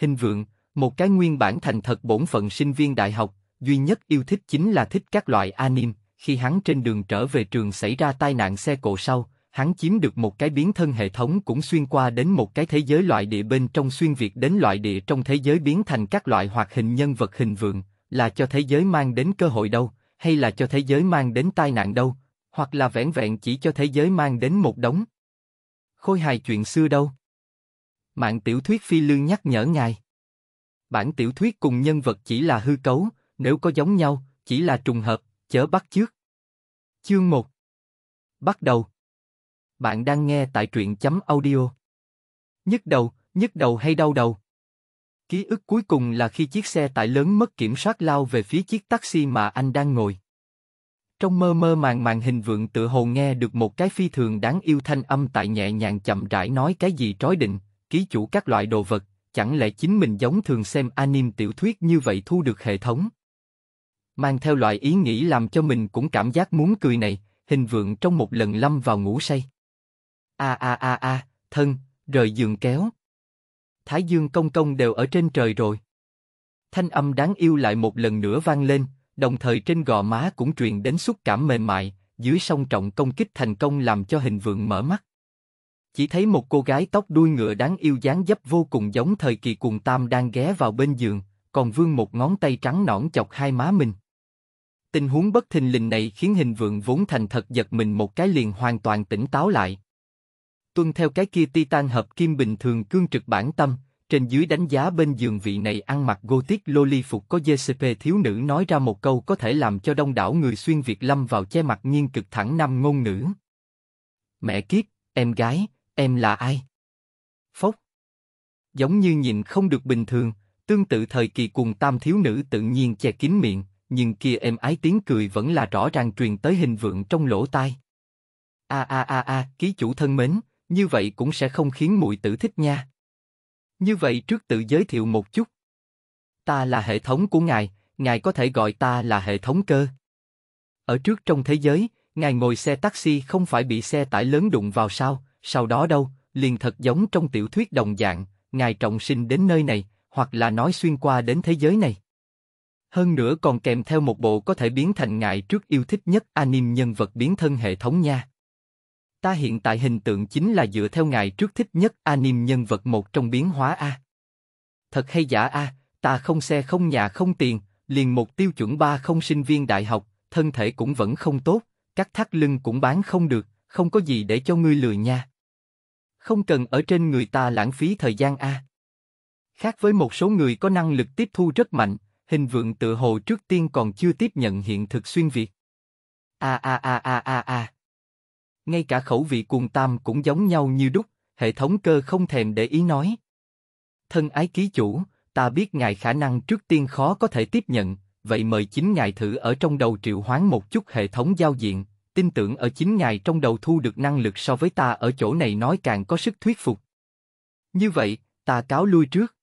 Hình Vượng, một cái nguyên bản thành thật bổn phận sinh viên đại học, duy nhất yêu thích chính là thích các loại anime. Khi hắn trên đường trở về trường xảy ra tai nạn xe cộ sau, hắn chiếm được một cái biến thân hệ thống cũng xuyên qua đến một cái thế giới loại địa bên trong xuyên việt đến loại địa trong thế giới biến thành các loại hoạt hình nhân vật. Hình Vượng, là cho thế giới mang đến cơ hội đâu, hay là cho thế giới mang đến tai nạn đâu, hoặc là vẻn vẹn chỉ cho thế giới mang đến một đống khôi hài chuyện xưa đâu. Mạng tiểu thuyết Phi Lương nhắc nhở ngài. Bản tiểu thuyết cùng nhân vật chỉ là hư cấu, nếu có giống nhau, chỉ là trùng hợp, chớ bắt chước. Chương 1. Bắt đầu. Bạn đang nghe tại truyện.audio. Nhức đầu hay đau đầu? Ký ức cuối cùng là khi chiếc xe tải lớn mất kiểm soát lao về phía chiếc taxi mà anh đang ngồi. Trong mơ màng Hình Vượng tự hồ nghe được một cái phi thường đáng yêu thanh âm tại nhẹ nhàng chậm rãi nói cái gì trói định, ký chủ các loại đồ vật, chẳng lẽ chính mình giống thường xem anime tiểu thuyết như vậy thu được hệ thống. Mang theo loại ý nghĩ làm cho mình cũng cảm giác muốn cười này, Hình Vượng trong một lần lâm vào ngủ say. Thân, rời giường kéo. Thái dương công công đều ở trên trời rồi. Thanh âm đáng yêu lại một lần nữa vang lên, đồng thời trên gò má cũng truyền đến xúc cảm mềm mại, dưới song trọng công kích thành công làm cho Hình Vượng mở mắt. Chỉ thấy một cô gái tóc đuôi ngựa đáng yêu dáng dấp vô cùng giống thời kỳ cuồng tam đang ghé vào bên giường, còn vươn một ngón tay trắng nõn chọc hai má mình. Tình huống bất thình lình này khiến Hình Vượng vốn thành thật giật mình một cái liền hoàn toàn tỉnh táo lại. Tuân theo cái kia Titan hợp kim bình thường cương trực bản tâm, trên dưới đánh giá bên giường vị này ăn mặc gothic loli phục có JCP thiếu nữ nói ra một câu có thể làm cho đông đảo người xuyên Việt lâm vào che mặt nghiêng cực thẳng nam ngôn ngữ. Mẹ kiếp, em gái, em là ai? Phốc. Giống như nhìn không được bình thường, tương tự thời kỳ cùng tam thiếu nữ tự nhiên che kín miệng, nhưng kia em ái tiếng cười vẫn là rõ ràng truyền tới Hình Vượng trong lỗ tai. Ký chủ thân mến, như vậy cũng sẽ không khiến muội tử thích nha. Như vậy trước tự giới thiệu một chút. Ta là hệ thống của ngài, ngài có thể gọi ta là hệ thống cơ. Ở trước trong thế giới, ngài ngồi xe taxi không phải bị xe tải lớn đụng vào sao, sau đó đâu, liền thật giống trong tiểu thuyết đồng dạng, ngài trọng sinh đến nơi này, hoặc là nói xuyên qua đến thế giới này. Hơn nữa còn kèm theo một bộ có thể biến thành ngài trước yêu thích nhất anime nhân vật biến thân hệ thống nha. Ta hiện tại hình tượng chính là dựa theo ngài trước thích nhất anime nhân vật một trong biến hóa a. Thật hay giả a, ta không xe không nhà không tiền, liền một tiêu chuẩn 30 sinh viên đại học, thân thể cũng vẫn không tốt, các thắt lưng cũng bán không được, không có gì để cho ngươi lười nha. Không cần ở trên người ta lãng phí thời gian a. Khác với một số người có năng lực tiếp thu rất mạnh, Hình Vượng tự hồ trước tiên còn chưa tiếp nhận hiện thực xuyên Việt. Ngay cả khẩu vị cuồng tam cũng giống nhau như đúc, hệ thống cơ không thèm để ý nói. Thân ái ký chủ, ta biết ngài khả năng trước tiên khó có thể tiếp nhận, vậy mời chính ngài thử ở trong đầu triệu hoán một chút hệ thống giao diện, tin tưởng ở chính ngài trong đầu thu được năng lực so với ta ở chỗ này nói càng có sức thuyết phục. Như vậy, ta cáo lui trước.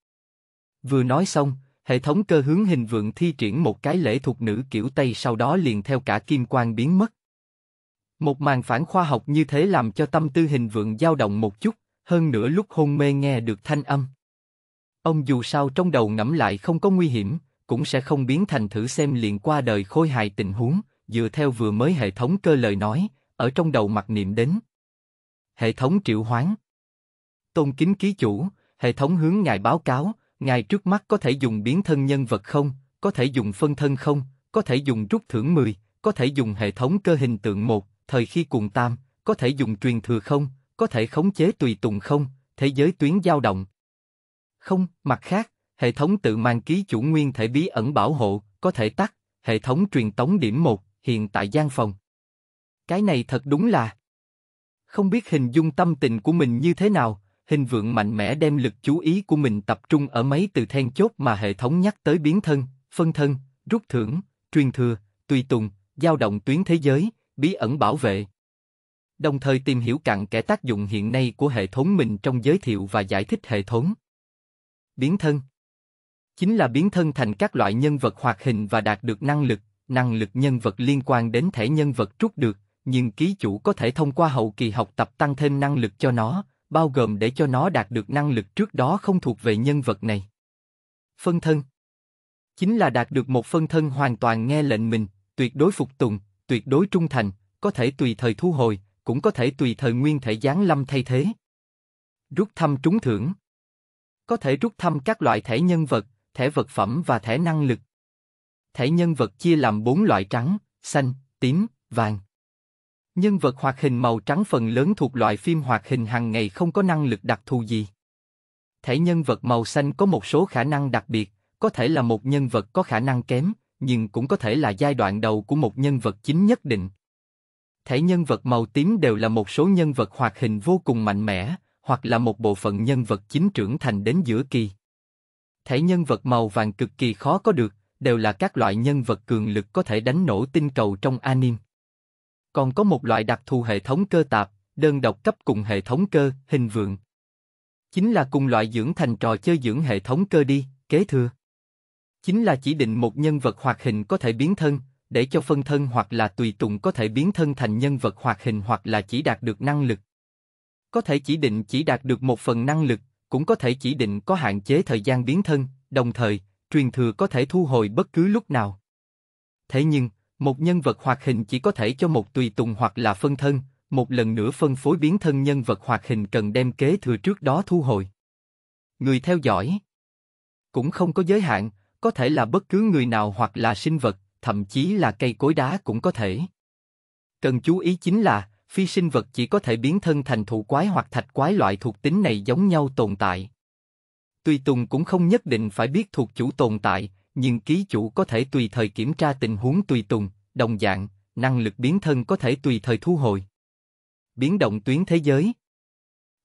Vừa nói xong, hệ thống cơ hướng Hình Vượng thi triển một cái lễ thuật nữ kiểu Tây, sau đó liền theo cả kim quang biến mất. Một màn phản khoa học như thế làm cho tâm tư Hình Vượng dao động một chút, hơn nữa lúc hôn mê nghe được thanh âm. Ông dù sao trong đầu ngẫm lại không có nguy hiểm, cũng sẽ không biến thành thử xem liền qua đời khôi hài tình huống, dựa theo vừa mới hệ thống cơ lời nói, ở trong đầu mặc niệm đến. Hệ thống triệu hoán. Tôn kính ký chủ, hệ thống hướng ngài báo cáo, ngài trước mắt có thể dùng biến thân nhân vật không, có thể dùng phân thân không, có thể dùng rút thưởng 10, có thể dùng hệ thống cơ hình tượng 1. Thời khi cùng tam, có thể dùng truyền thừa không, có thể khống chế tùy tùng không, thế giới tuyến dao động. Không, mặt khác, hệ thống tự mang ký chủ nguyên thể bí ẩn bảo hộ, có thể tắt, hệ thống truyền tống điểm 1, hiện tại gian phòng. Cái này thật đúng là... Không biết hình dung tâm tình của mình như thế nào, Hình Vượng mạnh mẽ đem lực chú ý của mình tập trung ở mấy từ then chốt mà hệ thống nhắc tới: biến thân, phân thân, rút thưởng, truyền thừa, tùy tùng, dao động tuyến thế giới, bí ẩn bảo vệ. Đồng thời tìm hiểu cặn kẽ tác dụng hiện nay của hệ thống mình trong giới thiệu và giải thích hệ thống. Biến thân chính là biến thân thành các loại nhân vật hoạt hình và đạt được năng lực nhân vật liên quan đến thẻ nhân vật rút được, nhưng ký chủ có thể thông qua hậu kỳ học tập tăng thêm năng lực cho nó, bao gồm để cho nó đạt được năng lực trước đó không thuộc về nhân vật này. Phân thân chính là đạt được một phân thân hoàn toàn nghe lệnh mình, tuyệt đối phục tùng, tuyệt đối trung thành, có thể tùy thời thu hồi, cũng có thể tùy thời nguyên thể giáng lâm thay thế. Rút thăm trúng thưởng. Có thể rút thăm các loại thẻ nhân vật, thẻ vật phẩm và thẻ năng lực. Thẻ nhân vật chia làm 4 loại: trắng, xanh, tím, vàng. Nhân vật hoạt hình màu trắng phần lớn thuộc loại phim hoạt hình hàng ngày, không có năng lực đặc thù gì. Thẻ nhân vật màu xanh có một số khả năng đặc biệt, có thể là một nhân vật có khả năng kém, nhưng cũng có thể là giai đoạn đầu của một nhân vật chính nhất định. Thẻ nhân vật màu tím đều là một số nhân vật hoạt hình vô cùng mạnh mẽ, hoặc là một bộ phận nhân vật chính trưởng thành đến giữa kỳ. Thẻ nhân vật màu vàng cực kỳ khó có được, đều là các loại nhân vật cường lực có thể đánh nổ tinh cầu trong anime. Còn có một loại đặc thù hệ thống cơ tạp, đơn độc cấp cùng hệ thống cơ, Hình Vượng. Chính là cùng loại dưỡng thành trò chơi dưỡng hệ thống cơ đi, kế thừa. Chính là chỉ định một nhân vật hoạt hình có thể biến thân, để cho phân thân hoặc là tùy tùng có thể biến thân thành nhân vật hoạt hình, hoặc là chỉ đạt được năng lực. Có thể chỉ định chỉ đạt được một phần năng lực, cũng có thể chỉ định có hạn chế thời gian biến thân, đồng thời, truyền thừa có thể thu hồi bất cứ lúc nào. Thế nhưng, một nhân vật hoạt hình chỉ có thể cho một tùy tùng hoặc là phân thân, một lần nữa phân phối biến thân nhân vật hoạt hình cần đem kế thừa trước đó thu hồi. Người theo dõi cũng không có giới hạn, có thể là bất cứ người nào hoặc là sinh vật, thậm chí là cây cối đá cũng có thể. Cần chú ý chính là, phi sinh vật chỉ có thể biến thân thành thụ quái hoặc thạch quái, loại thuộc tính này giống nhau tồn tại. Tùy tùng cũng không nhất định phải biết thuộc chủ tồn tại, nhưng ký chủ có thể tùy thời kiểm tra tình huống tùy tùng, đồng dạng, năng lực biến thân có thể tùy thời thu hồi. Biến động tuyến thế giới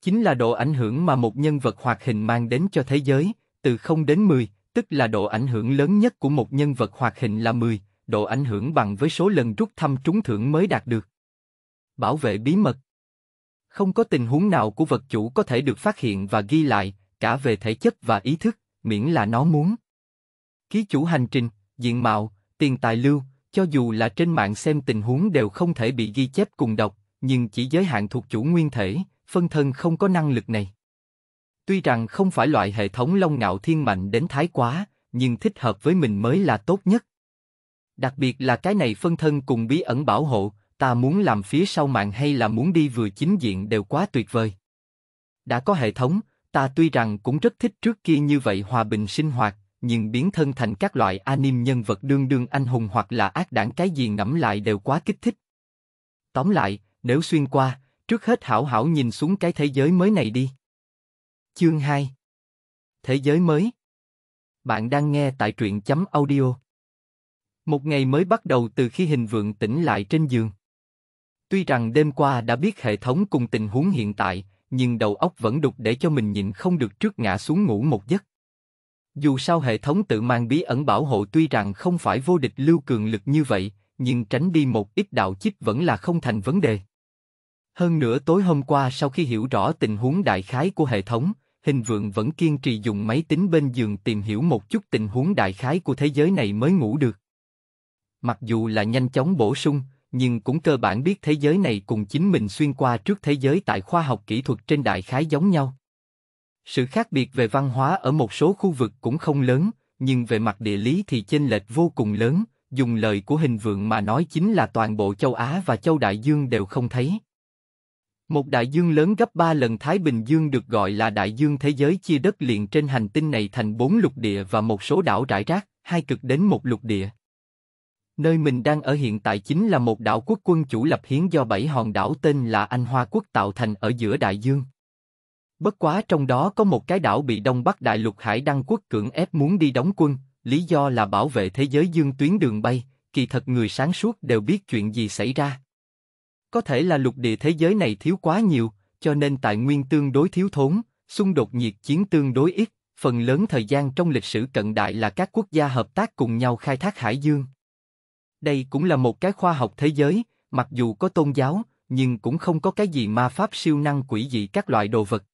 chính là độ ảnh hưởng mà một nhân vật hoạt hình mang đến cho thế giới, từ 0 đến 10, tức là độ ảnh hưởng lớn nhất của một nhân vật hoạt hình là 10, độ ảnh hưởng bằng với số lần rút thăm trúng thưởng mới đạt được. Bảo vệ bí mật. Không có tình huống nào của vật chủ có thể được phát hiện và ghi lại, cả về thể chất và ý thức, miễn là nó muốn. Ký chủ hành trình, diện mạo, tiền tài lưu, cho dù là trên mạng xem tình huống đều không thể bị ghi chép cùng đọc, nhưng chỉ giới hạn thuộc chủ nguyên thể, phân thân không có năng lực này. Tuy rằng không phải loại hệ thống long ngạo thiên mạnh đến thái quá, nhưng thích hợp với mình mới là tốt nhất. Đặc biệt là cái này phân thân cùng bí ẩn bảo hộ, ta muốn làm phía sau mạng hay là muốn đi vừa chính diện đều quá tuyệt vời. Đã có hệ thống, ta tuy rằng cũng rất thích trước kia như vậy hòa bình sinh hoạt, nhưng biến thân thành các loại anime nhân vật đương anh hùng hoặc là ác đảng, cái gì ngẫm lại đều quá kích thích. Tóm lại, nếu xuyên qua, trước hết hảo nhìn xuống cái thế giới mới này đi. Chương 2. Thế giới mới. Bạn đang nghe tại truyện.audio. Một ngày mới bắt đầu từ khi Hình Vượng tỉnh lại trên giường. Tuy rằng đêm qua đã biết hệ thống cùng tình huống hiện tại, nhưng đầu óc vẫn đục để cho mình nhịn không được trước ngã xuống ngủ một giấc. Dù sao hệ thống tự mang bí ẩn bảo hộ tuy rằng không phải vô địch lưu cường lực như vậy, nhưng tránh đi một ít đạo chích vẫn là không thành vấn đề. Hơn nữa tối hôm qua sau khi hiểu rõ tình huống đại khái của hệ thống, Hình Vượng vẫn kiên trì dùng máy tính bên giường tìm hiểu một chút tình huống đại khái của thế giới này mới ngủ được. Mặc dù là nhanh chóng bổ sung, nhưng cũng cơ bản biết thế giới này cùng chính mình xuyên qua trước thế giới tại khoa học kỹ thuật trên đại khái giống nhau. Sự khác biệt về văn hóa ở một số khu vực cũng không lớn, nhưng về mặt địa lý thì chênh lệch vô cùng lớn, dùng lời của Hình Vượng mà nói chính là toàn bộ châu Á và châu Đại Dương đều không thấy. Một đại dương lớn gấp 3 lần Thái Bình Dương được gọi là đại dương thế giới, chia đất liền trên hành tinh này thành 4 lục địa và một số đảo rải rác, 2 cực đến một lục địa. Nơi mình đang ở hiện tại chính là một đảo quốc quân chủ lập hiến do 7 hòn đảo tên là Anh Hoa Quốc tạo thành ở giữa đại dương. Bất quá trong đó có một cái đảo bị Đông Bắc Đại Lục Hải Đăng Quốc cưỡng ép muốn đi đóng quân, lý do là bảo vệ thế giới dương tuyến đường bay, kỳ thật người sáng suốt đều biết chuyện gì xảy ra. Có thể là lục địa thế giới này thiếu quá nhiều, cho nên tài nguyên tương đối thiếu thốn, xung đột nhiệt chiến tương đối ít, phần lớn thời gian trong lịch sử cận đại là các quốc gia hợp tác cùng nhau khai thác hải dương. Đây cũng là một cái khoa học thế giới, mặc dù có tôn giáo, nhưng cũng không có cái gì ma pháp siêu năng quỷ dị các loại đồ vật.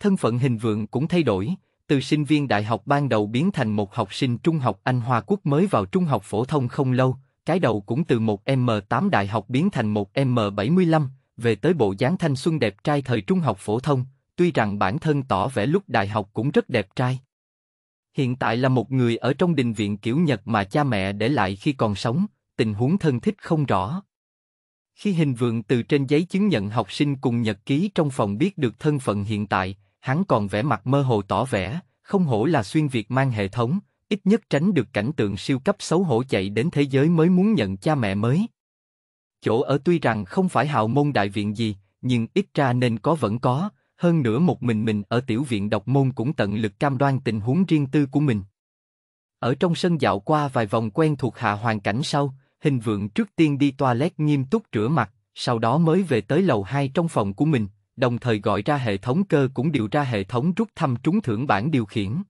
Thân phận Hình Vượng cũng thay đổi, từ sinh viên đại học ban đầu biến thành một học sinh trung học. Anh Hoa Quốc mới vào trung học phổ thông không lâu, cái đầu cũng từ một M8 đại học biến thành một M75, về tới bộ dáng thanh xuân đẹp trai thời trung học phổ thông, tuy rằng bản thân tỏ vẻ lúc đại học cũng rất đẹp trai. Hiện tại là một người ở trong đình viện kiểu Nhật mà cha mẹ để lại khi còn sống, tình huống thân thích không rõ. Khi Hình Vượng từ trên giấy chứng nhận học sinh cùng nhật ký trong phòng biết được thân phận hiện tại, hắn còn vẻ mặt mơ hồ tỏ vẻ, không hổ là xuyên Việt mang hệ thống, ít nhất tránh được cảnh tượng siêu cấp xấu hổ chạy đến thế giới mới muốn nhận cha mẹ mới. Chỗ ở tuy rằng không phải hào môn đại viện gì, nhưng ít ra nên có vẫn có, hơn nữa một mình ở tiểu viện độc môn cũng tận lực cam đoan tình huống riêng tư của mình. Ở trong sân dạo qua vài vòng quen thuộc hạ hoàn cảnh sau, Hình Vượng trước tiên đi toilet nghiêm túc rửa mặt, sau đó mới về tới lầu 2 trong phòng của mình, đồng thời gọi ra hệ thống cơ cũng điều ra hệ thống rút thăm trúng thưởng bản điều khiển.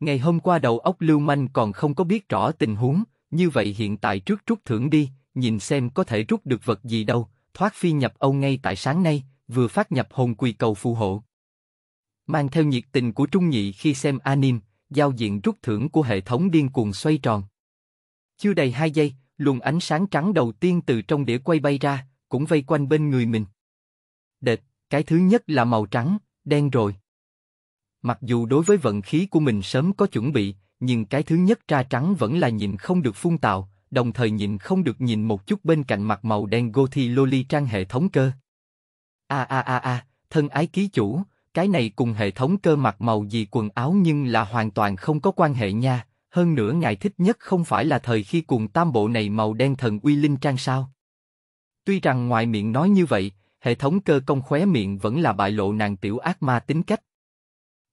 Ngày hôm qua đầu óc lưu manh còn không có biết rõ tình huống, như vậy hiện tại trước rút thưởng đi, nhìn xem có thể rút được vật gì đâu, thoát phi nhập Âu ngay tại sáng nay, vừa phát nhập hồn quỳ cầu phù hộ. Mang theo nhiệt tình của Trung Nhị khi xem anime, giao diện rút thưởng của hệ thống điên cuồng xoay tròn. Chưa đầy 2 giây, luồng ánh sáng trắng đầu tiên từ trong đĩa quay bay ra, cũng vây quanh bên người mình. Đệt, cái thứ nhất là màu trắng, đen rồi. Mặc dù đối với vận khí của mình sớm có chuẩn bị, nhưng cái thứ nhất ra trắng vẫn là nhịn không được phun tào, đồng thời nhịn không được nhìn một chút bên cạnh mặt màu đen Gothi Loli trang hệ thống cơ. Thân ái ký chủ, cái này cùng hệ thống cơ mặc màu gì quần áo nhưng là hoàn toàn không có quan hệ nha. Hơn nữa ngài thích nhất không phải là thời khi cùng tam bộ này màu đen thần uy linh trang sao? Tuy rằng ngoài miệng nói như vậy, hệ thống cơ công khóe miệng vẫn là bại lộ nàng tiểu ác ma tính cách.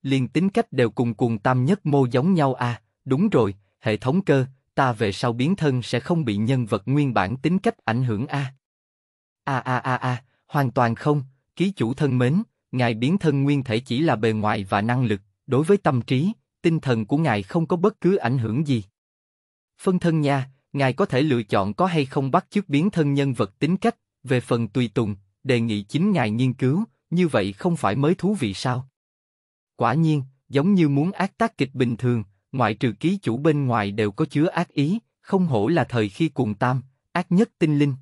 Liền tính cách đều cùng tam nhất mô giống nhau à, đúng rồi, hệ thống cơ, ta về sau biến thân sẽ không bị nhân vật nguyên bản tính cách ảnh hưởng à? Hoàn toàn không, ký chủ thân mến, ngài biến thân nguyên thể chỉ là bề ngoài và năng lực, đối với tâm trí, tinh thần của ngài không có bất cứ ảnh hưởng gì. Phân thân nha, ngài có thể lựa chọn có hay không bắt chước biến thân nhân vật tính cách, về phần tùy tùng, đề nghị chính ngài nghiên cứu, như vậy không phải mới thú vị sao? Quả nhiên, giống như muốn ác tác kịch bình thường, ngoại trừ ký chủ bên ngoài đều có chứa ác ý, không hổ là thời khi cuồng tam, ác nhất tinh linh.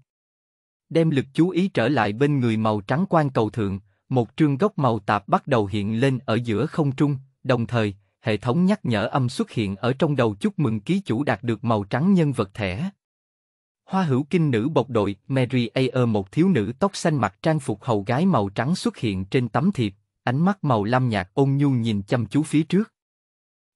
Đem lực chú ý trở lại bên người màu trắng quan cầu thượng, một trương góc màu tạp bắt đầu hiện lên ở giữa không trung, đồng thời, hệ thống nhắc nhở âm xuất hiện ở trong đầu chúc mừng ký chủ đạt được màu trắng nhân vật thẻ. Hoa hữu kinh nữ bộc đội Mary Ayer, một thiếu nữ tóc xanh mặc trang phục hầu gái màu trắng xuất hiện trên tấm thiệp, ánh mắt màu lam nhạt ôn nhu nhìn chăm chú phía trước.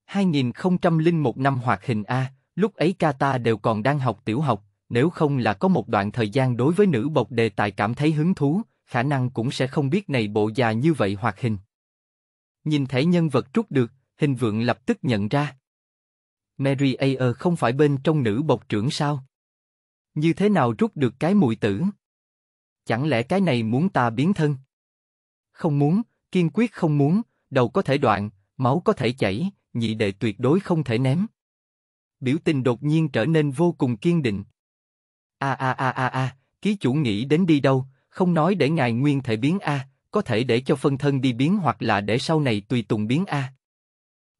2001 năm hoạt hình A, lúc ấy Kata đều còn đang học tiểu học, nếu không là có một đoạn thời gian đối với nữ bộc đề tài cảm thấy hứng thú, khả năng cũng sẽ không biết này bộ già như vậy hoạt hình. Nhìn thẻ nhân vật rút được, Hình Vượng lập tức nhận ra. Mary Ayer không phải bên trong nữ bộc trưởng sao? Như thế nào rút được cái mùi tử? Chẳng lẽ cái này muốn ta biến thân? Không muốn, kiên quyết không muốn, đầu có thể đoạn, máu có thể chảy, nhị đệ tuyệt đối không thể ném. Biểu tình đột nhiên trở nên vô cùng kiên định. Ký chủ nghĩ đến đi đâu, không nói để ngài nguyên thể biến A, có thể để cho phân thân đi biến hoặc là để sau này tùy tùng biến A.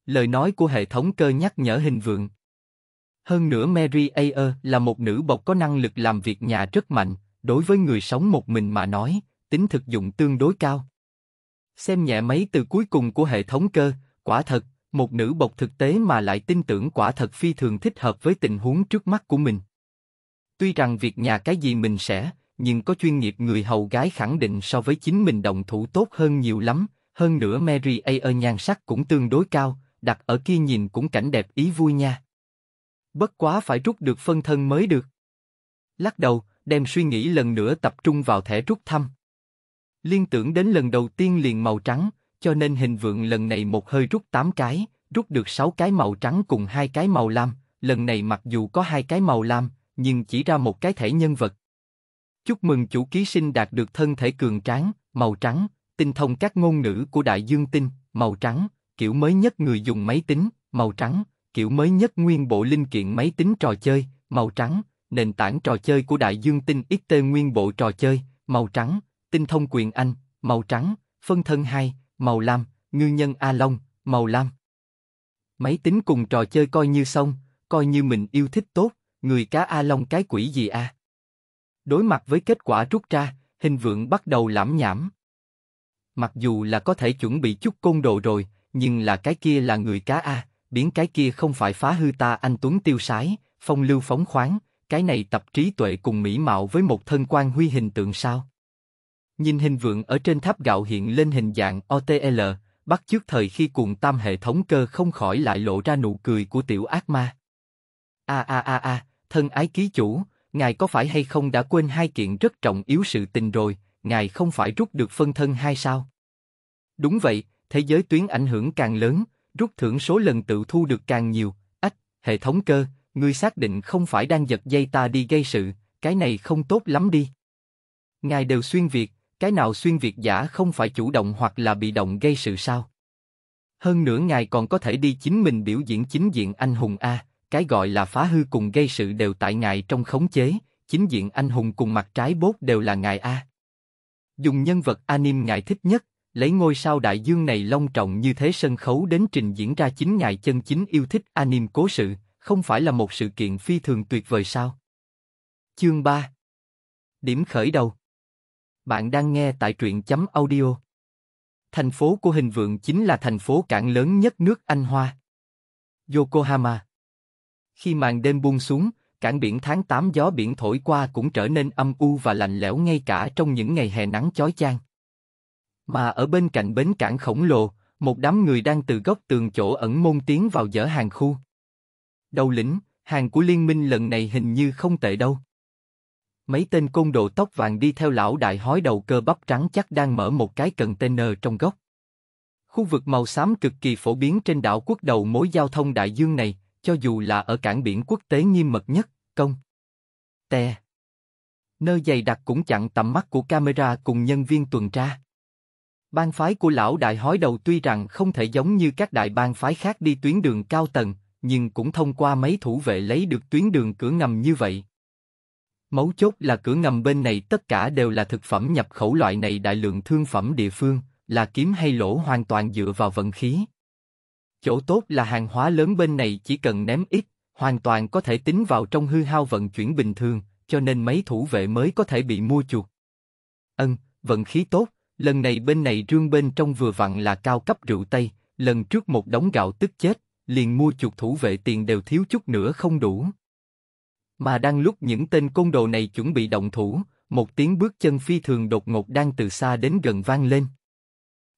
Lời nói của hệ thống cơ nhắc nhở Hình Vượng. Hơn nữa Mary Ayer là một nữ bộc có năng lực làm việc nhà rất mạnh, đối với người sống một mình mà nói, tính thực dụng tương đối cao. Xem nhẹ mấy từ cuối cùng của hệ thống cơ, quả thật, một nữ bộc thực tế mà lại tin tưởng quả thật phi thường thích hợp với tình huống trước mắt của mình. Tuy rằng việc nhà cái gì mình sẽ, nhưng có chuyên nghiệp người hầu gái khẳng định so với chính mình động thủ tốt hơn nhiều lắm, hơn nữa Mary Ayer nhan sắc cũng tương đối cao. Đặt ở kia nhìn cũng cảnh đẹp ý vui nha. Bất quá phải rút được phân thân mới được. Lắc đầu, đem suy nghĩ lần nữa tập trung vào thẻ rút thăm. Liên tưởng đến lần đầu tiên liền màu trắng, cho nên Hình Vượng lần này một hơi rút 8 cái, rút được 6 cái màu trắng cùng 2 cái màu lam. Lần này mặc dù có 2 cái màu lam, nhưng chỉ ra một cái thẻ nhân vật. Chúc mừng chủ ký sinh đạt được thân thể cường tráng, màu trắng, tinh thông các ngôn ngữ của đại dương tinh, màu trắng. Kiểu mới nhất người dùng máy tính, màu trắng, kiểu mới nhất nguyên bộ linh kiện máy tính trò chơi, màu trắng, nền tảng trò chơi của đại dương tinh XT nguyên bộ trò chơi, màu trắng, tinh thông quyền Anh, màu trắng, phân thân 2, màu lam, ngư nhân A Long, màu lam. Máy tính cùng trò chơi coi như xong, coi như mình yêu thích tốt, người cá A Long cái quỷ gì à? Đối mặt với kết quả rút ra, Hình Vượng bắt đầu lảm nhảm. Mặc dù là có thể chuẩn bị chút côn đồ rồi, nhưng là cái kia là người cá A, biến cái kia không phải phá hư ta anh tuấn tiêu sái, phong lưu phóng khoáng, cái này tập trí tuệ cùng mỹ mạo với một thân quan huy hình tượng sao? Nhìn Hình Vượng ở trên tháp gạo hiện lên hình dạng OTL, bắt chước thời khi cùng tam hệ thống cơ không khỏi lại lộ ra nụ cười của tiểu ác ma. Thân ái ký chủ, ngài có phải hay không đã quên hai kiện rất trọng yếu sự tình rồi, ngài không phải rút được phân thân hai sao? Đúng vậy, thế giới tuyến ảnh hưởng càng lớn, rút thưởng số lần tự thu được càng nhiều. Ách, hệ thống cơ, ngươi xác định không phải đang giật dây ta đi gây sự, cái này không tốt lắm đi. Ngài đều xuyên Việt, cái nào xuyên Việt giả không phải chủ động hoặc là bị động gây sự sao? Hơn nữa ngài còn có thể đi chính mình biểu diễn chính diện anh hùng A, cái gọi là phá hư cùng gây sự đều tại ngài trong khống chế, chính diện anh hùng cùng mặt trái bốt đều là ngài A. Dùng nhân vật anime ngài thích nhất, lấy ngôi sao đại dương này long trọng như thế sân khấu đến trình diễn ra chính ngài chân chính yêu thích anime cố sự, không phải là một sự kiện phi thường tuyệt vời sao? Chương 3. Điểm khởi đầu. Bạn đang nghe tại truyện.audio. Thành phố của Hình Vượng chính là thành phố cảng lớn nhất nước Anh Hoa, Yokohama. Khi màn đêm buông xuống, cảng biển tháng 8 gió biển thổi qua cũng trở nên âm u và lạnh lẽo ngay cả trong những ngày hè nắng chói chang. Mà ở bên cạnh bến cảng khổng lồ, một đám người đang từ góc tường chỗ ẩn môn tiến vào dở hàng khu. Đầu lĩnh, hàng của liên minh lần này hình như không tệ đâu. Mấy tên côn đồ tóc vàng đi theo lão đại hói đầu cơ bắp trắng chắc đang mở một cái container trong góc. Khu vực màu xám cực kỳ phổ biến trên đảo quốc đầu mối giao thông đại dương này, cho dù là ở cảng biển quốc tế nghiêm mật nhất, nơi dày đặc cũng chặn tầm mắt của camera cùng nhân viên tuần tra. Bang phái của lão đại hói đầu tuy rằng không thể giống như các đại bang phái khác đi tuyến đường cao tầng, nhưng cũng thông qua mấy thủ vệ lấy được tuyến đường cửa ngầm như vậy. Mấu chốt là cửa ngầm bên này tất cả đều là thực phẩm nhập khẩu, loại này đại lượng thương phẩm địa phương, là kiếm hay lỗ hoàn toàn dựa vào vận khí. Chỗ tốt là hàng hóa lớn bên này chỉ cần ném ít, hoàn toàn có thể tính vào trong hư hao vận chuyển bình thường, cho nên mấy thủ vệ mới có thể bị mua chuộc. Vận khí tốt, lần này bên này rương bên trong vừa vặn là cao cấp rượu Tây, lần trước một đống gạo tức chết, liền mua chuộc thủ vệ tiền đều thiếu chút nữa không đủ. Mà đang lúc những tên côn đồ này chuẩn bị động thủ, một tiếng bước chân phi thường đột ngột đang từ xa đến gần vang lên.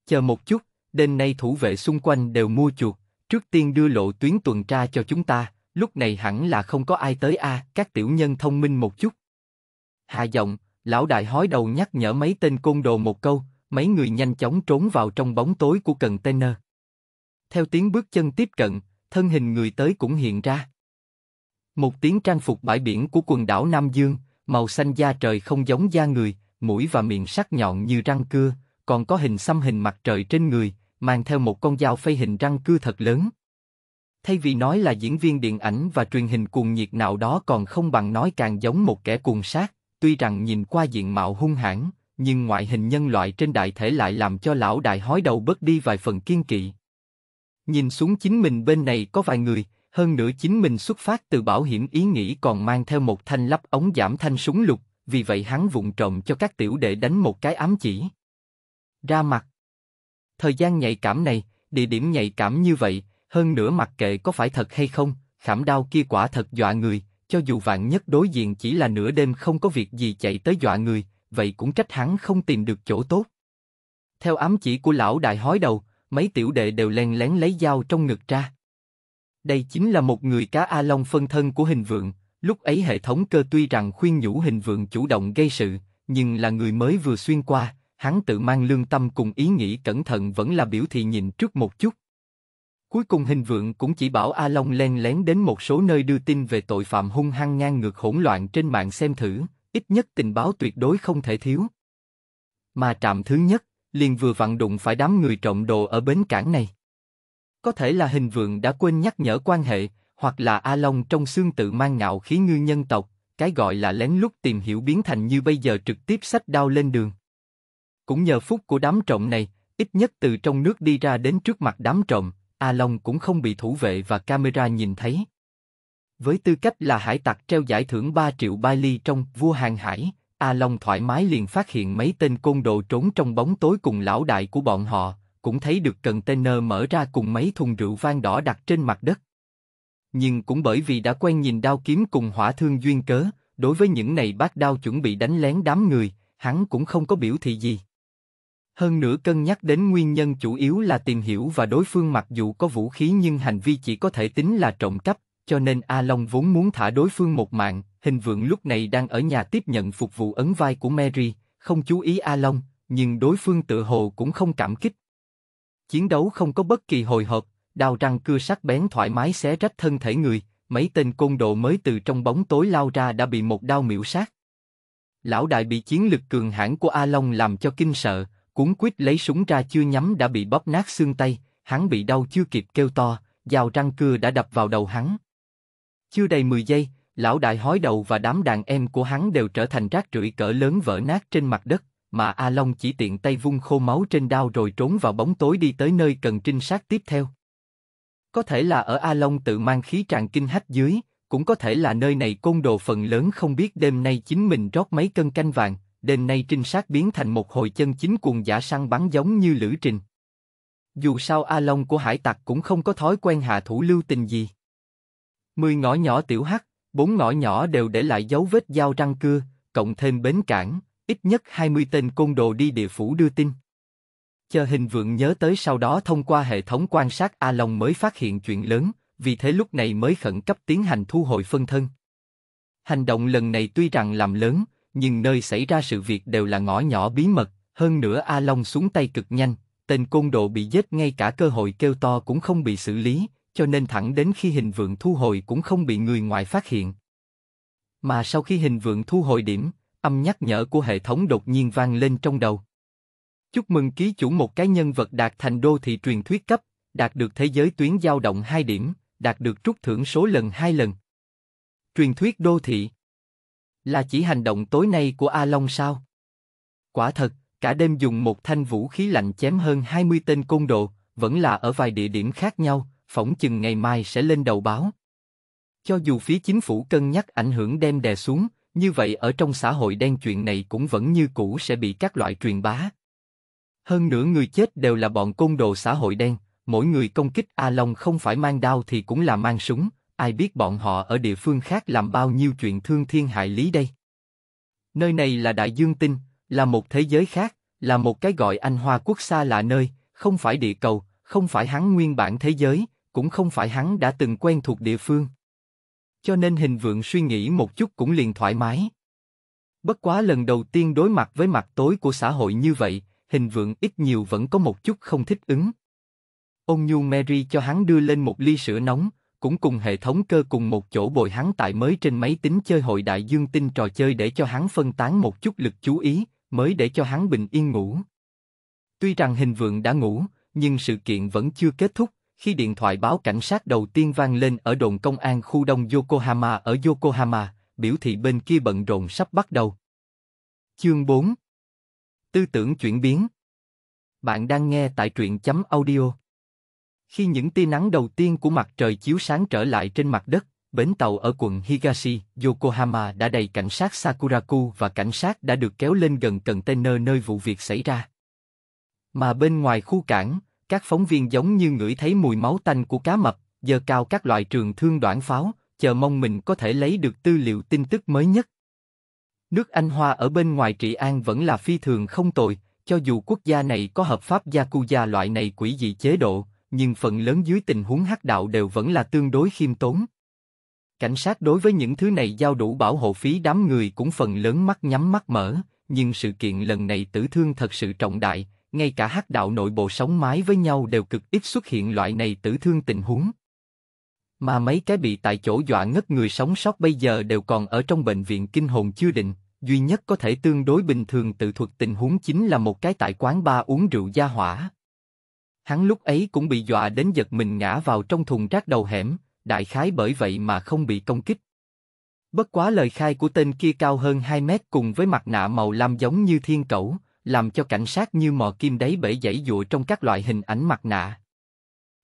Chờ một chút, đêm nay thủ vệ xung quanh đều mua chuộc, trước tiên đưa lộ tuyến tuần tra cho chúng ta, lúc này hẳn là không có ai tới a, các tiểu nhân thông minh một chút. Hạ giọng, lão đại hói đầu nhắc nhở mấy tên côn đồ một câu, mấy người nhanh chóng trốn vào trong bóng tối của container. Theo tiếng bước chân tiếp cận, thân hình người tới cũng hiện ra. Một tiếng trang phục bãi biển của quần đảo Nam Dương, màu xanh da trời không giống da người, mũi và miệng sắc nhọn như răng cưa, còn có hình xăm hình mặt trời trên người, mang theo một con dao phay hình răng cưa thật lớn. Thay vì nói là diễn viên điện ảnh và truyền hình cuồng nhiệt nào đó còn không bằng nói càng giống một kẻ cuồng sát, tuy rằng nhìn qua diện mạo hung hãn, nhưng ngoại hình nhân loại trên đại thể lại làm cho lão đại hói đầu bớt đi vài phần kiên kỵ. Nhìn xuống chính mình bên này có vài người, hơn nữa chính mình xuất phát từ bảo hiểm ý nghĩ còn mang theo một thanh lắp ống giảm thanh súng lục, vì vậy hắn vụng trộm cho các tiểu đệ đánh một cái ám chỉ. Ra mặt. Thời gian nhạy cảm này, địa điểm nhạy cảm như vậy, hơn nữa mặc kệ có phải thật hay không, khảm đao kia quả thật dọa người, cho dù vạn nhất đối diện chỉ là nửa đêm không có việc gì chạy tới dọa người, vậy cũng trách hắn không tìm được chỗ tốt. Theo ám chỉ của lão đại hói đầu, mấy tiểu đệ đều len lén lấy dao trong ngực ra. Đây chính là một người cá A Long phân thân của Hình Vượng, lúc ấy hệ thống cơ tuy rằng khuyên nhủ Hình Vượng chủ động gây sự, nhưng là người mới vừa xuyên qua, hắn tự mang lương tâm cùng ý nghĩ cẩn thận vẫn là biểu thị nhìn trước một chút. Cuối cùng Hình Vượng cũng chỉ bảo A Long len lén đến một số nơi đưa tin về tội phạm hung hăng ngang ngược hỗn loạn trên mạng xem thử, ít nhất tình báo tuyệt đối không thể thiếu. Mà trạm thứ nhất, liền vừa vặn đụng phải đám người trộm đồ ở bến cảng này. Có thể là Hình Vượng đã quên nhắc nhở quan hệ, hoặc là A Long trong xương tự mang ngạo khí ngư nhân tộc, cái gọi là lén lút tìm hiểu biến thành như bây giờ trực tiếp xách đao lên đường. Cũng nhờ phúc của đám trộm này, ít nhất từ trong nước đi ra đến trước mặt đám trộm, A Long cũng không bị thủ vệ và camera nhìn thấy. Với tư cách là hải tặc treo giải thưởng 3 triệu Bailey trong Vua Hàng Hải, A Long thoải mái liền phát hiện mấy tên côn đồ trốn trong bóng tối cùng lão đại của bọn họ, cũng thấy được container mở ra cùng mấy thùng rượu vang đỏ đặt trên mặt đất. Nhưng cũng bởi vì đã quen nhìn đao kiếm cùng hỏa thương duyên cớ, đối với những này bác đao chuẩn bị đánh lén đám người, hắn cũng không có biểu thị gì. Hơn nữa cân nhắc đến nguyên nhân chủ yếu là tìm hiểu và đối phương mặc dù có vũ khí nhưng hành vi chỉ có thể tính là trộm cắp, cho nên A Long vốn muốn thả đối phương một mạng. Hình Vượng lúc này đang ở nhà tiếp nhận phục vụ ấn vai của Mary, không chú ý A Long, nhưng đối phương tự hồ cũng không cảm kích. Chiến đấu không có bất kỳ hồi hộp, đao răng cưa sắc bén thoải mái xé rách thân thể người, mấy tên côn đồ mới từ trong bóng tối lao ra đã bị một đao miểu sát. Lão đại bị chiến lực cường hãn của A Long làm cho kinh sợ, cuống quýt lấy súng ra chưa nhắm đã bị bóp nát xương tay, hắn bị đau chưa kịp kêu to, dao răng cưa đã đập vào đầu hắn. Chưa đầy 10 giây, lão đại hói đầu và đám đàn em của hắn đều trở thành rác rưởi cỡ lớn vỡ nát trên mặt đất, mà A Long chỉ tiện tay vung khô máu trên đao rồi trốn vào bóng tối đi tới nơi cần trinh sát tiếp theo. Có thể là ở A Long tự mang khí tràn kinh hách dưới, cũng có thể là nơi này côn đồ phần lớn không biết đêm nay chính mình rót mấy cân canh vàng, đêm nay trinh sát biến thành một hồi chân chính cuồng dã săn bắn giống như Lữ Trình. Dù sao A Long của hải tặc cũng không có thói quen hạ thủ lưu tình gì. 10 ngõ nhỏ tiểu hắc, 4 ngõ nhỏ đều để lại dấu vết dao răng cưa, cộng thêm bến cảng, ít nhất 20 tên côn đồ đi địa phủ đưa tin. Chờ Hình Vượng nhớ tới sau đó thông qua hệ thống quan sát A Long mới phát hiện chuyện lớn, vì thế lúc này mới khẩn cấp tiến hành thu hồi phân thân. Hành động lần này tuy rằng làm lớn, nhưng nơi xảy ra sự việc đều là ngõ nhỏ bí mật, hơn nữa A Long xuống tay cực nhanh, tên côn đồ bị giết ngay cả cơ hội kêu to cũng không bị xử lý, cho nên thẳng đến khi Hình Vượng thu hồi cũng không bị người ngoài phát hiện. Mà sau khi Hình Vượng thu hồi điểm, âm nhắc nhở của hệ thống đột nhiên vang lên trong đầu. Chúc mừng ký chủ một cái nhân vật đạt thành đô thị truyền thuyết cấp, đạt được thế giới tuyến dao động 2 điểm, đạt được trút thưởng số lần 2 lần. Truyền thuyết đô thị là chỉ hành động tối nay của A Long sao? Quả thật, cả đêm dùng một thanh vũ khí lạnh chém hơn 20 tên côn đồ, vẫn là ở vài địa điểm khác nhau, phỏng chừng ngày mai sẽ lên đầu báo. Cho dù phía chính phủ cân nhắc ảnh hưởng đem đè xuống, như vậy ở trong xã hội đen chuyện này cũng vẫn như cũ sẽ bị các loại truyền bá. Hơn nữa người chết đều là bọn côn đồ xã hội đen, mỗi người công kích A Long không phải mang đao thì cũng là mang súng, ai biết bọn họ ở địa phương khác làm bao nhiêu chuyện thương thiên hại lý đây. Nơi này là Đại Dương Tinh, là một thế giới khác, là một cái gọi Anh Hoa Quốc xa lạ nơi, không phải địa cầu, không phải hắn nguyên bản thế giới, cũng không phải hắn đã từng quen thuộc địa phương. Cho nên Hình Vượng suy nghĩ một chút cũng liền thoải mái. Bất quá lần đầu tiên đối mặt với mặt tối của xã hội như vậy, Hình Vượng ít nhiều vẫn có một chút không thích ứng. Ôn nhu Mary cho hắn đưa lên một ly sữa nóng, cũng cùng hệ thống cơ cùng một chỗ bồi hắn tại mới trên máy tính chơi hội Đại Dương Tinh trò chơi để cho hắn phân tán một chút lực chú ý, mới để cho hắn bình yên ngủ. Tuy rằng Hình Vượng đã ngủ, nhưng sự kiện vẫn chưa kết thúc, khi điện thoại báo cảnh sát đầu tiên vang lên ở đồn công an khu đông Yokohama ở Yokohama, biểu thị bên kia bận rộn sắp bắt đầu. Chương 4. Tư tưởng chuyển biến. Bạn đang nghe tại truyện.audio. Khi những tia nắng đầu tiên của mặt trời chiếu sáng trở lại trên mặt đất, bến tàu ở quận Higashi, Yokohama đã đầy cảnh sát Sakuraku và cảnh sát đã được kéo lên gần container nơi vụ việc xảy ra. Mà bên ngoài khu cảng, các phóng viên giống như ngửi thấy mùi máu tanh của cá mập, giơ cao các loại trường thương đoản pháo, chờ mong mình có thể lấy được tư liệu tin tức mới nhất. Nước Anh Hoa ở bên ngoài trị an vẫn là phi thường không tồi, cho dù quốc gia này có hợp pháp Yakuza loại này quỷ dị chế độ, nhưng phần lớn dưới tình huống hắc đạo đều vẫn là tương đối khiêm tốn. Cảnh sát đối với những thứ này giao đủ bảo hộ phí đám người cũng phần lớn mắt nhắm mắt mở, nhưng sự kiện lần này tử thương thật sự trọng đại, ngay cả hắc đạo nội bộ sống mái với nhau đều cực ít xuất hiện loại này tử thương tình huống. Mà mấy cái bị tại chỗ dọa ngất người sống sót bây giờ đều còn ở trong bệnh viện kinh hồn chưa định, duy nhất có thể tương đối bình thường tự thuật tình huống chính là một cái tại quán bar uống rượu gia hỏa. Hắn lúc ấy cũng bị dọa đến giật mình ngã vào trong thùng rác đầu hẻm, đại khái bởi vậy mà không bị công kích. Bất quá lời khai của tên kia cao hơn 2 mét cùng với mặt nạ màu lam giống như thiên cẩu, làm cho cảnh sát như mò kim đáy bể giãy dụa trong các loại hình ảnh mặt nạ.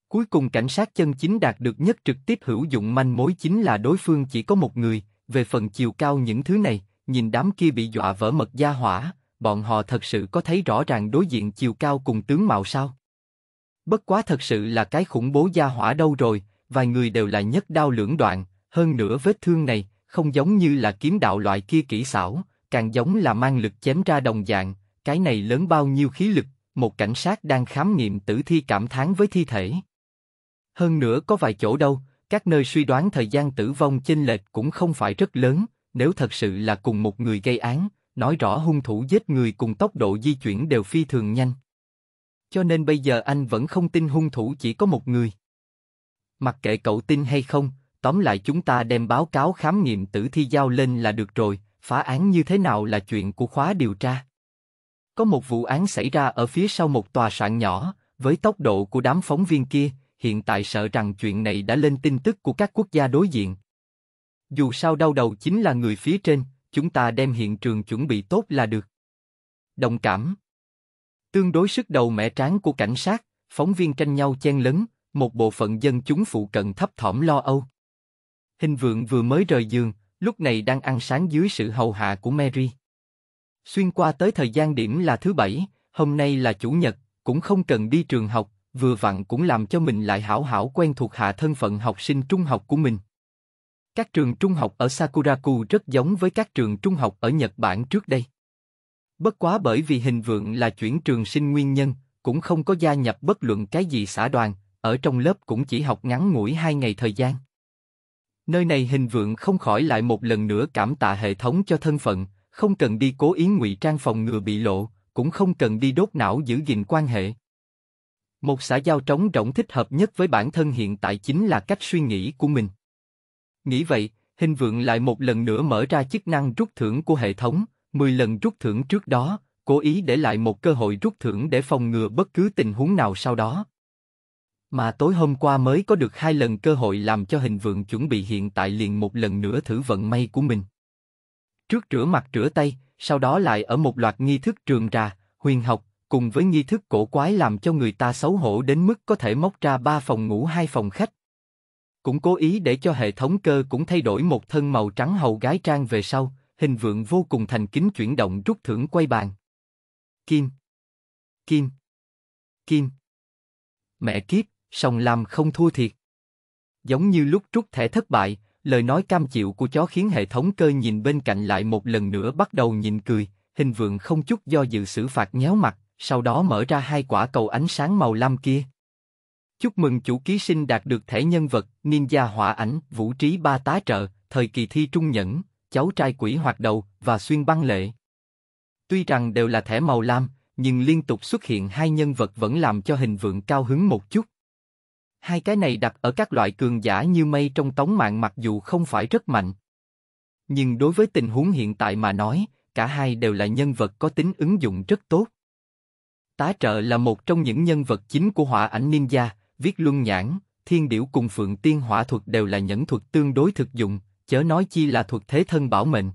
Cuối cùng cảnh sát chân chính đạt được nhất trực tiếp hữu dụng manh mối chính là đối phương chỉ có một người, về phần chiều cao những thứ này, nhìn đám kia bị dọa vỡ mật gia hỏa, bọn họ thật sự có thấy rõ ràng đối diện chiều cao cùng tướng mạo sao? Bất quá thật sự là cái khủng bố gia hỏa đâu rồi, vài người đều là nhất đao lưỡng đoạn, hơn nữa vết thương này không giống như là kiếm đạo loại kia kỹ xảo, càng giống là mang lực chém ra đồng dạng, cái này lớn bao nhiêu khí lực, một cảnh sát đang khám nghiệm tử thi cảm thán với thi thể. Hơn nữa có vài chỗ đâu, các nơi suy đoán thời gian tử vong chênh lệch cũng không phải rất lớn, nếu thật sự là cùng một người gây án, nói rõ hung thủ giết người cùng tốc độ di chuyển đều phi thường nhanh. Cho nên bây giờ anh vẫn không tin hung thủ chỉ có một người. Mặc kệ cậu tin hay không, tóm lại chúng ta đem báo cáo khám nghiệm tử thi giao lên là được rồi, phá án như thế nào là chuyện của khóa điều tra. Có một vụ án xảy ra ở phía sau một tòa soạn nhỏ, với tốc độ của đám phóng viên kia, hiện tại sợ rằng chuyện này đã lên tin tức của các quốc gia đối diện. Dù sao đau đầu chính là người phía trên, chúng ta đem hiện trường chuẩn bị tốt là được. Đồng cảm. Tương đối sức đầu mẹ trán của cảnh sát, phóng viên tranh nhau chen lấn, một bộ phận dân chúng phụ cận thấp thỏm lo âu. Hình Vượng vừa mới rời giường, lúc này đang ăn sáng dưới sự hầu hạ của Mary. Xuyên qua tới thời gian điểm là thứ bảy, hôm nay là chủ nhật, cũng không cần đi trường học, vừa vặn cũng làm cho mình lại hảo hảo quen thuộc hạ thân phận học sinh trung học của mình. Các trường trung học ở Sakuraku rất giống với các trường trung học ở Nhật Bản trước đây. Bất quá bởi vì Hình Vượng là chuyển trường sinh nguyên nhân, cũng không có gia nhập bất luận cái gì xã đoàn, ở trong lớp cũng chỉ học ngắn ngủi 2 ngày thời gian. Nơi này Hình Vượng không khỏi lại một lần nữa cảm tạ hệ thống cho thân phận, không cần đi cố ý ngụy trang phòng ngừa bị lộ, cũng không cần đi đốt não giữ gìn quan hệ. Một xã giao trống rỗng thích hợp nhất với bản thân hiện tại chính là cách suy nghĩ của mình. Nghĩ vậy, Hình Vượng lại một lần nữa mở ra chức năng rút thưởng của hệ thống, 10 lần rút thưởng trước đó, cố ý để lại một cơ hội rút thưởng để phòng ngừa bất cứ tình huống nào sau đó. Mà tối hôm qua mới có được 2 lần cơ hội làm cho Hình Vượng chuẩn bị hiện tại liền một lần nữa thử vận may của mình. Trước rửa mặt rửa tay, sau đó lại ở một loạt nghi thức trường ra, huyền học, cùng với nghi thức cổ quái làm cho người ta xấu hổ đến mức có thể móc ra 3 phòng ngủ 2 phòng khách. Cũng cố ý để cho hệ thống cơ cũng thay đổi một thân màu trắng hầu gái trang về sau, Hình Vượng vô cùng thành kính chuyển động rút thưởng quay bàn. Kim. Kim. Kim. Mẹ kiếp, sòng làm không thua thiệt. Giống như lúc rút thẻ thất bại, lời nói cam chịu của chó khiến hệ thống cơ nhìn bên cạnh lại một lần nữa bắt đầu nhìn cười, Hình Vượng không chút do dự xử phạt nhéo mặt, sau đó mở ra 2 quả cầu ánh sáng màu lam kia. Chúc mừng chủ ký sinh đạt được thẻ nhân vật, ninja hỏa ảnh, vũ trí 3 tá trợ, thời kỳ thi trung nhẫn, cháu trai quỷ hoạt đầu, và xuyên băng lệ. Tuy rằng đều là thẻ màu lam, nhưng liên tục xuất hiện 2 nhân vật vẫn làm cho Hình Vượng cao hứng một chút. 2 cái này đặt ở các loại cường giả như mây trong tống mạng mặc dù không phải rất mạnh. Nhưng đối với tình huống hiện tại mà nói, cả 2 đều là nhân vật có tính ứng dụng rất tốt. Tá trợ là một trong những nhân vật chính của hỏa ảnh ninja, viết luân nhãn, thiên điểu cùng phượng tiên hỏa thuật đều là nhẫn thuật tương đối thực dụng, chớ nói chi là thuật thế thân bảo mệnh.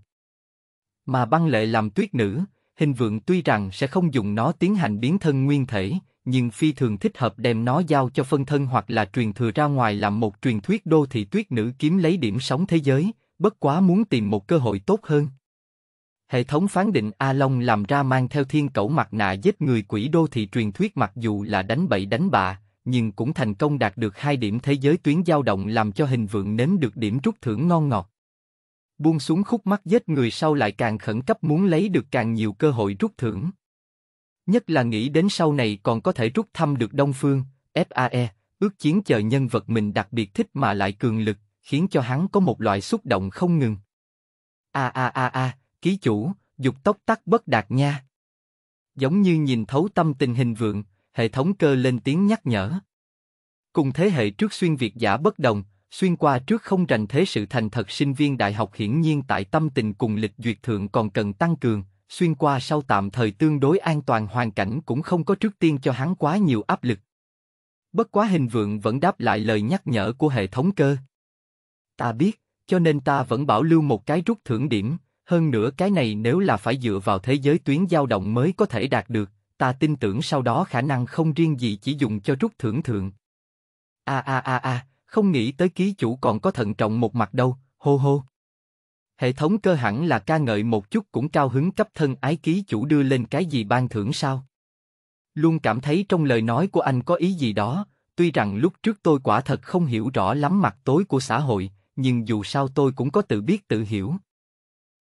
Mà băng lệ làm tuyết nữ, Hình Vượng tuy rằng sẽ không dùng nó tiến hành biến thân nguyên thể, nhưng phi thường thích hợp đem nó giao cho phân thân hoặc là truyền thừa ra ngoài làm một truyền thuyết đô thị tuyết nữ kiếm lấy điểm sống thế giới, bất quá muốn tìm một cơ hội tốt hơn. Hệ thống phán định A Long làm ra mang theo thiên cẩu mặt nạ giết người quỷ đô thị truyền thuyết mặc dù là đánh bậy đánh bạ, nhưng cũng thành công đạt được 2 điểm thế giới tuyến dao động làm cho Hình Vượng nếm được điểm rút thưởng ngon ngọt. Buông xuống khúc mắc giết người sau lại càng khẩn cấp muốn lấy được càng nhiều cơ hội rút thưởng. Nhất là nghĩ đến sau này còn có thể rút thăm được Đông Phương, FAE, ước chiến chờ nhân vật mình đặc biệt thích mà lại cường lực, khiến cho hắn có một loại xúc động không ngừng. Ký chủ, dục tốc tắc bất đạt nha. Giống như nhìn thấu tâm tình Hình Vượng, hệ thống cơ lên tiếng nhắc nhở. Cùng thế hệ trước xuyên Việt giả bất đồng, xuyên qua trước không rành thế sự thành thật sinh viên đại học hiển nhiên tại tâm tình cùng lịch duyệt thượng còn cần tăng cường, xuyên qua sau tạm thời tương đối an toàn hoàn cảnh cũng không có trước tiên cho hắn quá nhiều áp lực. Bất quá Hình Vượng vẫn đáp lại lời nhắc nhở của hệ thống cơ. Ta biết, cho nên ta vẫn bảo lưu một cái rút thưởng điểm, hơn nữa cái này nếu là phải dựa vào thế giới tuyến dao động mới có thể đạt được, ta tin tưởng sau đó khả năng không riêng gì chỉ dùng cho rút thưởng thượng. Không nghĩ tới ký chủ còn có thận trọng một mặt đâu, hô hô. Hệ thống cơ hẳn là ca ngợi một chút cũng cao hứng cấp thân ái ký chủ đưa lên cái gì ban thưởng sao. Luôn cảm thấy trong lời nói của anh có ý gì đó, tuy rằng lúc trước tôi quả thật không hiểu rõ lắm mặt tối của xã hội, nhưng dù sao tôi cũng có tự biết tự hiểu.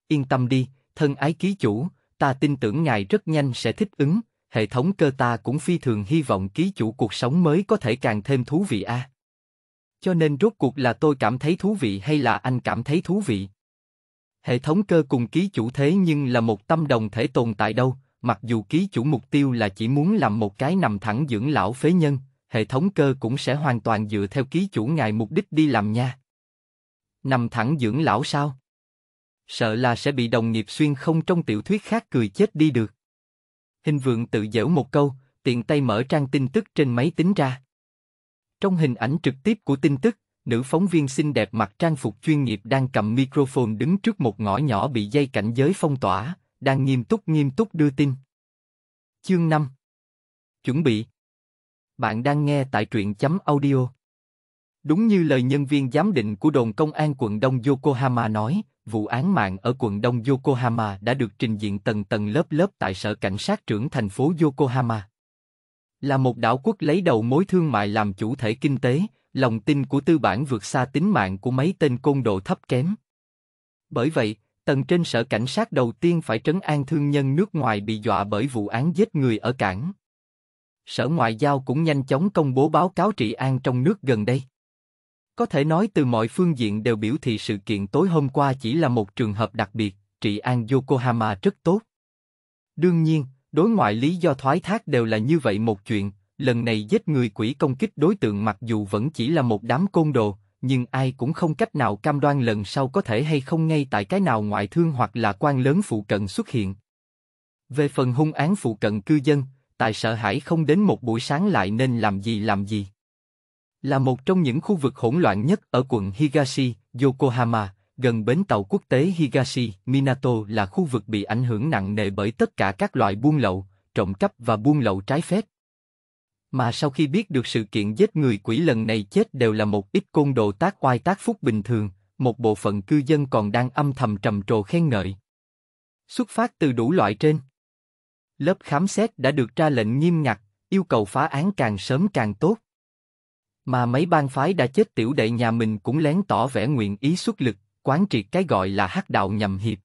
Yên tâm đi, thân ái ký chủ, ta tin tưởng ngài rất nhanh sẽ thích ứng, hệ thống cơ ta cũng phi thường hy vọng ký chủ cuộc sống mới có thể càng thêm thú vị a. Cho nên rốt cuộc là tôi cảm thấy thú vị hay là anh cảm thấy thú vị? Hệ thống cơ cùng ký chủ thế nhưng là một tâm đồng thể tồn tại đâu, mặc dù ký chủ mục tiêu là chỉ muốn làm một cái nằm thẳng dưỡng lão phế nhân, hệ thống cơ cũng sẽ hoàn toàn dựa theo ký chủ ngài mục đích đi làm nha. Nằm thẳng dưỡng lão sao? Sợ là sẽ bị đồng nghiệp xuyên không trong tiểu thuyết khác cười chết đi được. Hình Vượng tự giễu một câu, tiện tay mở trang tin tức trên máy tính ra. Trong hình ảnh trực tiếp của tin tức, nữ phóng viên xinh đẹp mặc trang phục chuyên nghiệp đang cầm microphone đứng trước một ngõ nhỏ bị dây cảnh giới phong tỏa, đang nghiêm túc đưa tin. Chương 5. Chuẩn bị. Bạn đang nghe tại truyện.audio. Đúng như lời nhân viên giám định của đồn công an quận Đông Yokohama nói, vụ án mạng ở quận Đông Yokohama đã được trình diện tầng tầng lớp lớp tại sở cảnh sát trưởng thành phố Yokohama. Là một đảo quốc lấy đầu mối thương mại làm chủ thể kinh tế, lòng tin của tư bản vượt xa tính mạng của mấy tên côn đồ thấp kém. Bởi vậy, tầng trên sở cảnh sát đầu tiên phải trấn an thương nhân nước ngoài bị dọa bởi vụ án giết người ở cảng. Sở Ngoại giao cũng nhanh chóng công bố báo cáo trị an trong nước gần đây. Có thể nói từ mọi phương diện đều biểu thị sự kiện tối hôm qua chỉ là một trường hợp đặc biệt, trị an Yokohama rất tốt. Đương nhiên, đối ngoại lý do thoái thác đều là như vậy một chuyện, lần này giết người quỷ công kích đối tượng mặc dù vẫn chỉ là một đám côn đồ, nhưng ai cũng không cách nào cam đoan lần sau có thể hay không ngay tại cái nào ngoại thương hoặc là quan lớn phụ cận xuất hiện. Về phần hung án phụ cận cư dân, tại sợ hãi không đến một buổi sáng lại nên làm gì. Là một trong những khu vực hỗn loạn nhất ở quận Higashi, Yokohama, gần bến tàu quốc tế Higashi, Minato là khu vực bị ảnh hưởng nặng nề bởi tất cả các loại buôn lậu, trộm cắp và buôn lậu trái phép. Mà sau khi biết được sự kiện giết người quỷ lần này chết đều là một ít côn đồ tác oai tác phúc bình thường, một bộ phận cư dân còn đang âm thầm trầm trồ khen ngợi. Xuất phát từ đủ loại trên. Lớp khám xét đã được ra lệnh nghiêm ngặt, yêu cầu phá án càng sớm càng tốt. Mà mấy bang phái đã chết tiểu đệ nhà mình cũng lén tỏ vẻ nguyện ý xuất lực, quán triệt cái gọi là hắc đạo nhằm hiệp.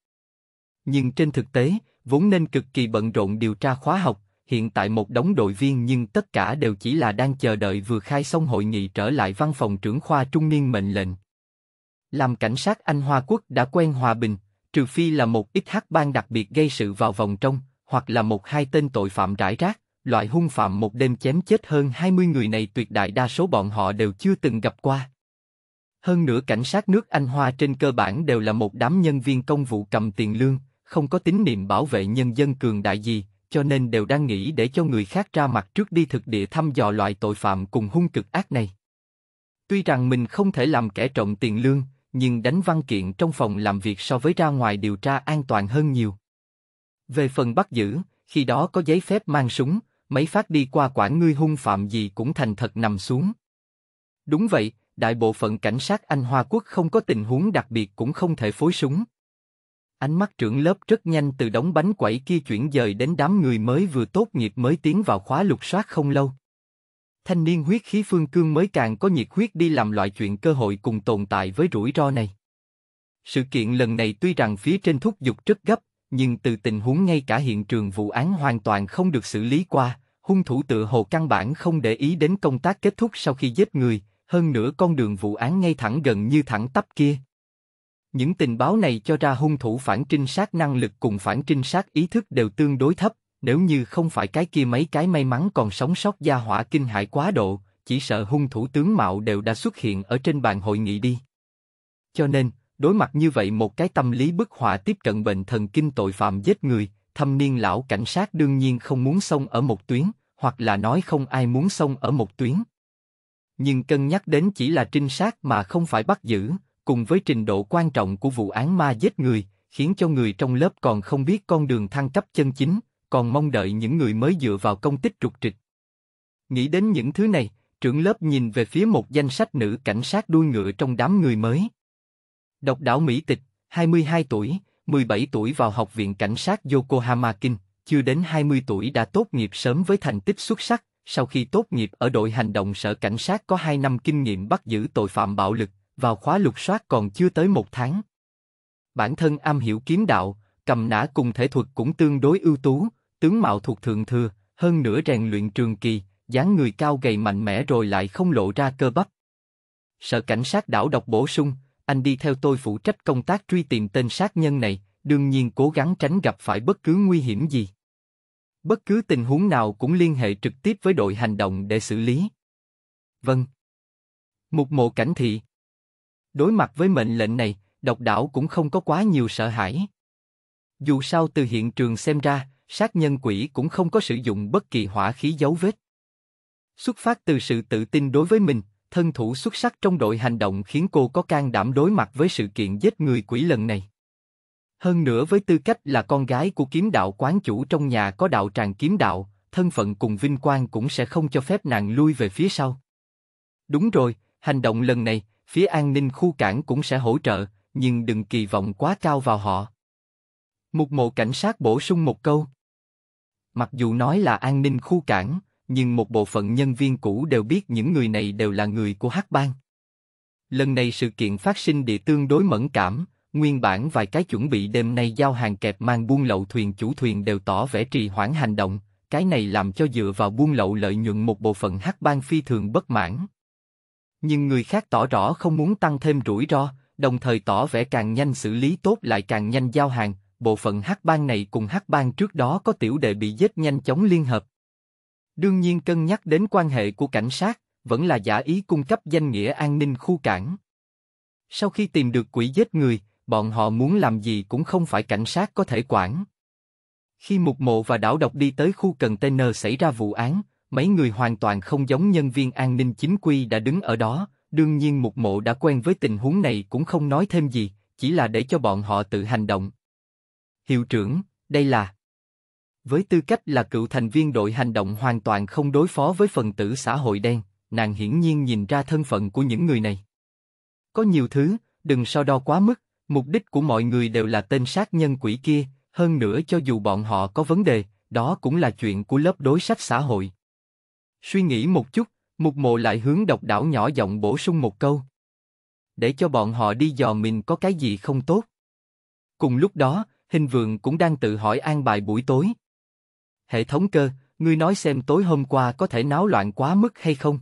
Nhưng trên thực tế, vốn nên cực kỳ bận rộn điều tra khóa học, hiện tại một đống đội viên nhưng tất cả đều chỉ là đang chờ đợi vừa khai xong hội nghị trở lại văn phòng trưởng khoa trung niên mệnh lệnh. Làm cảnh sát Anh Hoa Quốc đã quen hòa bình, trừ phi là một ít hắc bang đặc biệt gây sự vào vòng trong, hoặc là một hai tên tội phạm rải rác. Loại hung phạm một đêm chém chết hơn 20 người này tuyệt đại đa số bọn họ đều chưa từng gặp qua. Hơn nữa cảnh sát nước Anh Hoa trên cơ bản đều là một đám nhân viên công vụ cầm tiền lương, không có tín niệm bảo vệ nhân dân cường đại gì, cho nên đều đang nghĩ để cho người khác ra mặt trước đi thực địa thăm dò loại tội phạm cùng hung cực ác này. Tuy rằng mình không thể làm kẻ trộm tiền lương, nhưng đánh văn kiện trong phòng làm việc so với ra ngoài điều tra an toàn hơn nhiều. Về phần bắt giữ, khi đó có giấy phép mang súng, mấy phát đi qua quản ngươi hung phạm gì cũng thành thật nằm xuống. Đúng vậy, đại bộ phận cảnh sát Anh Hoa Quốc không có tình huống đặc biệt cũng không thể phối súng. Ánh mắt trưởng lớp rất nhanh từ đống bánh quẩy kia chuyển dời đến đám người mới vừa tốt nghiệp mới tiến vào khóa lục soát không lâu. Thanh niên huyết khí phương cương mới càng có nhiệt huyết đi làm loại chuyện cơ hội cùng tồn tại với rủi ro này. Sự kiện lần này tuy rằng phía trên thúc giục rất gấp, nhưng từ tình huống ngay cả hiện trường vụ án hoàn toàn không được xử lý qua, hung thủ tựa hồ căn bản không để ý đến công tác kết thúc sau khi giết người, hơn nữa con đường vụ án ngay thẳng gần như thẳng tắp kia. Những tình báo này cho ra hung thủ phản trinh sát năng lực cùng phản trinh sát ý thức đều tương đối thấp, nếu như không phải cái kia mấy cái may mắn còn sống sót gia hỏa kinh hãi quá độ, chỉ sợ hung thủ tướng mạo đều đã xuất hiện ở trên bàn hội nghị đi. Cho nên, đối mặt như vậy một cái tâm lý bức họa tiếp cận bệnh thần kinh tội phạm giết người, thâm niên lão cảnh sát đương nhiên không muốn xông ở một tuyến, hoặc là nói không ai muốn xông ở một tuyến. Nhưng cân nhắc đến chỉ là trinh sát mà không phải bắt giữ, cùng với trình độ quan trọng của vụ án ma giết người, khiến cho người trong lớp còn không biết con đường thăng cấp chân chính, còn mong đợi những người mới dựa vào công tích trục trịch. Nghĩ đến những thứ này, trưởng lớp nhìn về phía một danh sách nữ cảnh sát đuôi ngựa trong đám người mới. Độc đảo Mỹ tịch, 22 tuổi, 17 tuổi vào Học viện Cảnh sát Yokohama Kinh, chưa đến 20 tuổi đã tốt nghiệp sớm với thành tích xuất sắc. Sau khi tốt nghiệp ở đội hành động sở cảnh sát có 2 năm kinh nghiệm bắt giữ tội phạm bạo lực, vào khóa lục soát còn chưa tới 1 tháng. Bản thân am hiểu kiếm đạo, cầm nã cùng thể thuật cũng tương đối ưu tú, tướng mạo thuộc thượng thừa, hơn nữa rèn luyện trường kỳ, dáng người cao gầy mạnh mẽ rồi lại không lộ ra cơ bắp. Sở cảnh sát đảo độc bổ sung, anh đi theo tôi phụ trách công tác truy tìm tên sát nhân này, đương nhiên cố gắng tránh gặp phải bất cứ nguy hiểm gì. Bất cứ tình huống nào cũng liên hệ trực tiếp với đội hành động để xử lý. Vâng. Mục Mộ cảnh thị. Đối mặt với mệnh lệnh này, Độc Đảo cũng không có quá nhiều sợ hãi. Dù sao từ hiện trường xem ra, sát nhân quỷ cũng không có sử dụng bất kỳ hỏa khí dấu vết. Xuất phát từ sự tự tin đối với mình, thân thủ xuất sắc trong đội hành động khiến cô có can đảm đối mặt với sự kiện giết người quỷ lần này. Hơn nữa với tư cách là con gái của kiếm đạo quán chủ trong nhà có đạo tràng kiếm đạo, thân phận cùng vinh quang cũng sẽ không cho phép nàng lui về phía sau. Đúng rồi, hành động lần này, phía an ninh khu cảng cũng sẽ hỗ trợ, nhưng đừng kỳ vọng quá cao vào họ. Mục Mộ cảnh sát bổ sung một câu. Mặc dù nói là an ninh khu cảng, nhưng một bộ phận nhân viên cũ đều biết những người này đều là người của Hắc Bang. Lần này sự kiện phát sinh địa tương đối mẫn cảm. Nguyên bản vài cái chuẩn bị đêm nay giao hàng kẹp mang buôn lậu thuyền chủ thuyền đều tỏ vẻ trì hoãn hành động, cái này làm cho dựa vào buôn lậu lợi nhuận một bộ phận Hắc Bang phi thường bất mãn. Nhưng người khác tỏ rõ không muốn tăng thêm rủi ro, đồng thời tỏ vẻ càng nhanh xử lý tốt lại càng nhanh giao hàng, bộ phận Hắc Bang này cùng Hắc Bang trước đó có tiểu đệ bị giết nhanh chóng liên hợp. Đương nhiên cân nhắc đến quan hệ của cảnh sát, vẫn là giả ý cung cấp danh nghĩa an ninh khu cảng. Sau khi tìm được quỷ giết người, bọn họ muốn làm gì cũng không phải cảnh sát có thể quản. Khi Mục Mộ và Đảo Độc đi tới khu container xảy ra vụ án, mấy người hoàn toàn không giống nhân viên an ninh chính quy đã đứng ở đó, đương nhiên Mục Mộ đã quen với tình huống này cũng không nói thêm gì, chỉ là để cho bọn họ tự hành động. Hiệu trưởng, đây là... Với tư cách là cựu thành viên đội hành động hoàn toàn không đối phó với phần tử xã hội đen, nàng hiển nhiên nhìn ra thân phận của những người này. Có nhiều thứ, đừng so đo quá mức. Mục đích của mọi người đều là tên sát nhân quỷ kia, hơn nữa cho dù bọn họ có vấn đề, đó cũng là chuyện của lớp đối sách xã hội. Suy nghĩ một chút, Mục Mộ lại hướng Độc Đảo nhỏ giọng bổ sung một câu. Để cho bọn họ đi dò mình có cái gì không tốt. Cùng lúc đó, Hình Vượng cũng đang tự hỏi an bài buổi tối. Hệ thống cơ, ngươi nói xem tối hôm qua có thể náo loạn quá mức hay không?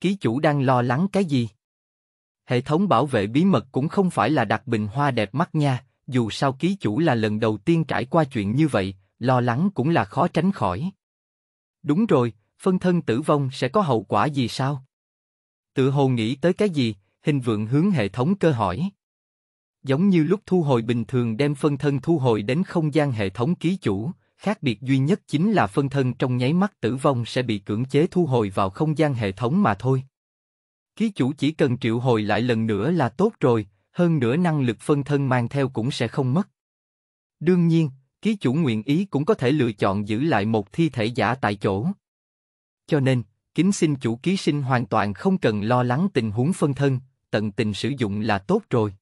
Ký chủ đang lo lắng cái gì? Hệ thống bảo vệ bí mật cũng không phải là đặt bình hoa đẹp mắt nha, dù sao ký chủ là lần đầu tiên trải qua chuyện như vậy, lo lắng cũng là khó tránh khỏi. Đúng rồi, phân thân tử vong sẽ có hậu quả gì sao? Tự hồ nghĩ tới cái gì, Hình Vượng hướng hệ thống cơ hỏi. Giống như lúc thu hồi bình thường đem phân thân thu hồi đến không gian hệ thống ký chủ, khác biệt duy nhất chính là phân thân trong nháy mắt tử vong sẽ bị cưỡng chế thu hồi vào không gian hệ thống mà thôi. Ký chủ chỉ cần triệu hồi lại lần nữa là tốt rồi, hơn nữa năng lực phân thân mang theo cũng sẽ không mất. Đương nhiên, ký chủ nguyện ý cũng có thể lựa chọn giữ lại một thi thể giả tại chỗ. Cho nên, kính xin chủ ký sinh hoàn toàn không cần lo lắng tình huống phân thân, tận tình sử dụng là tốt rồi.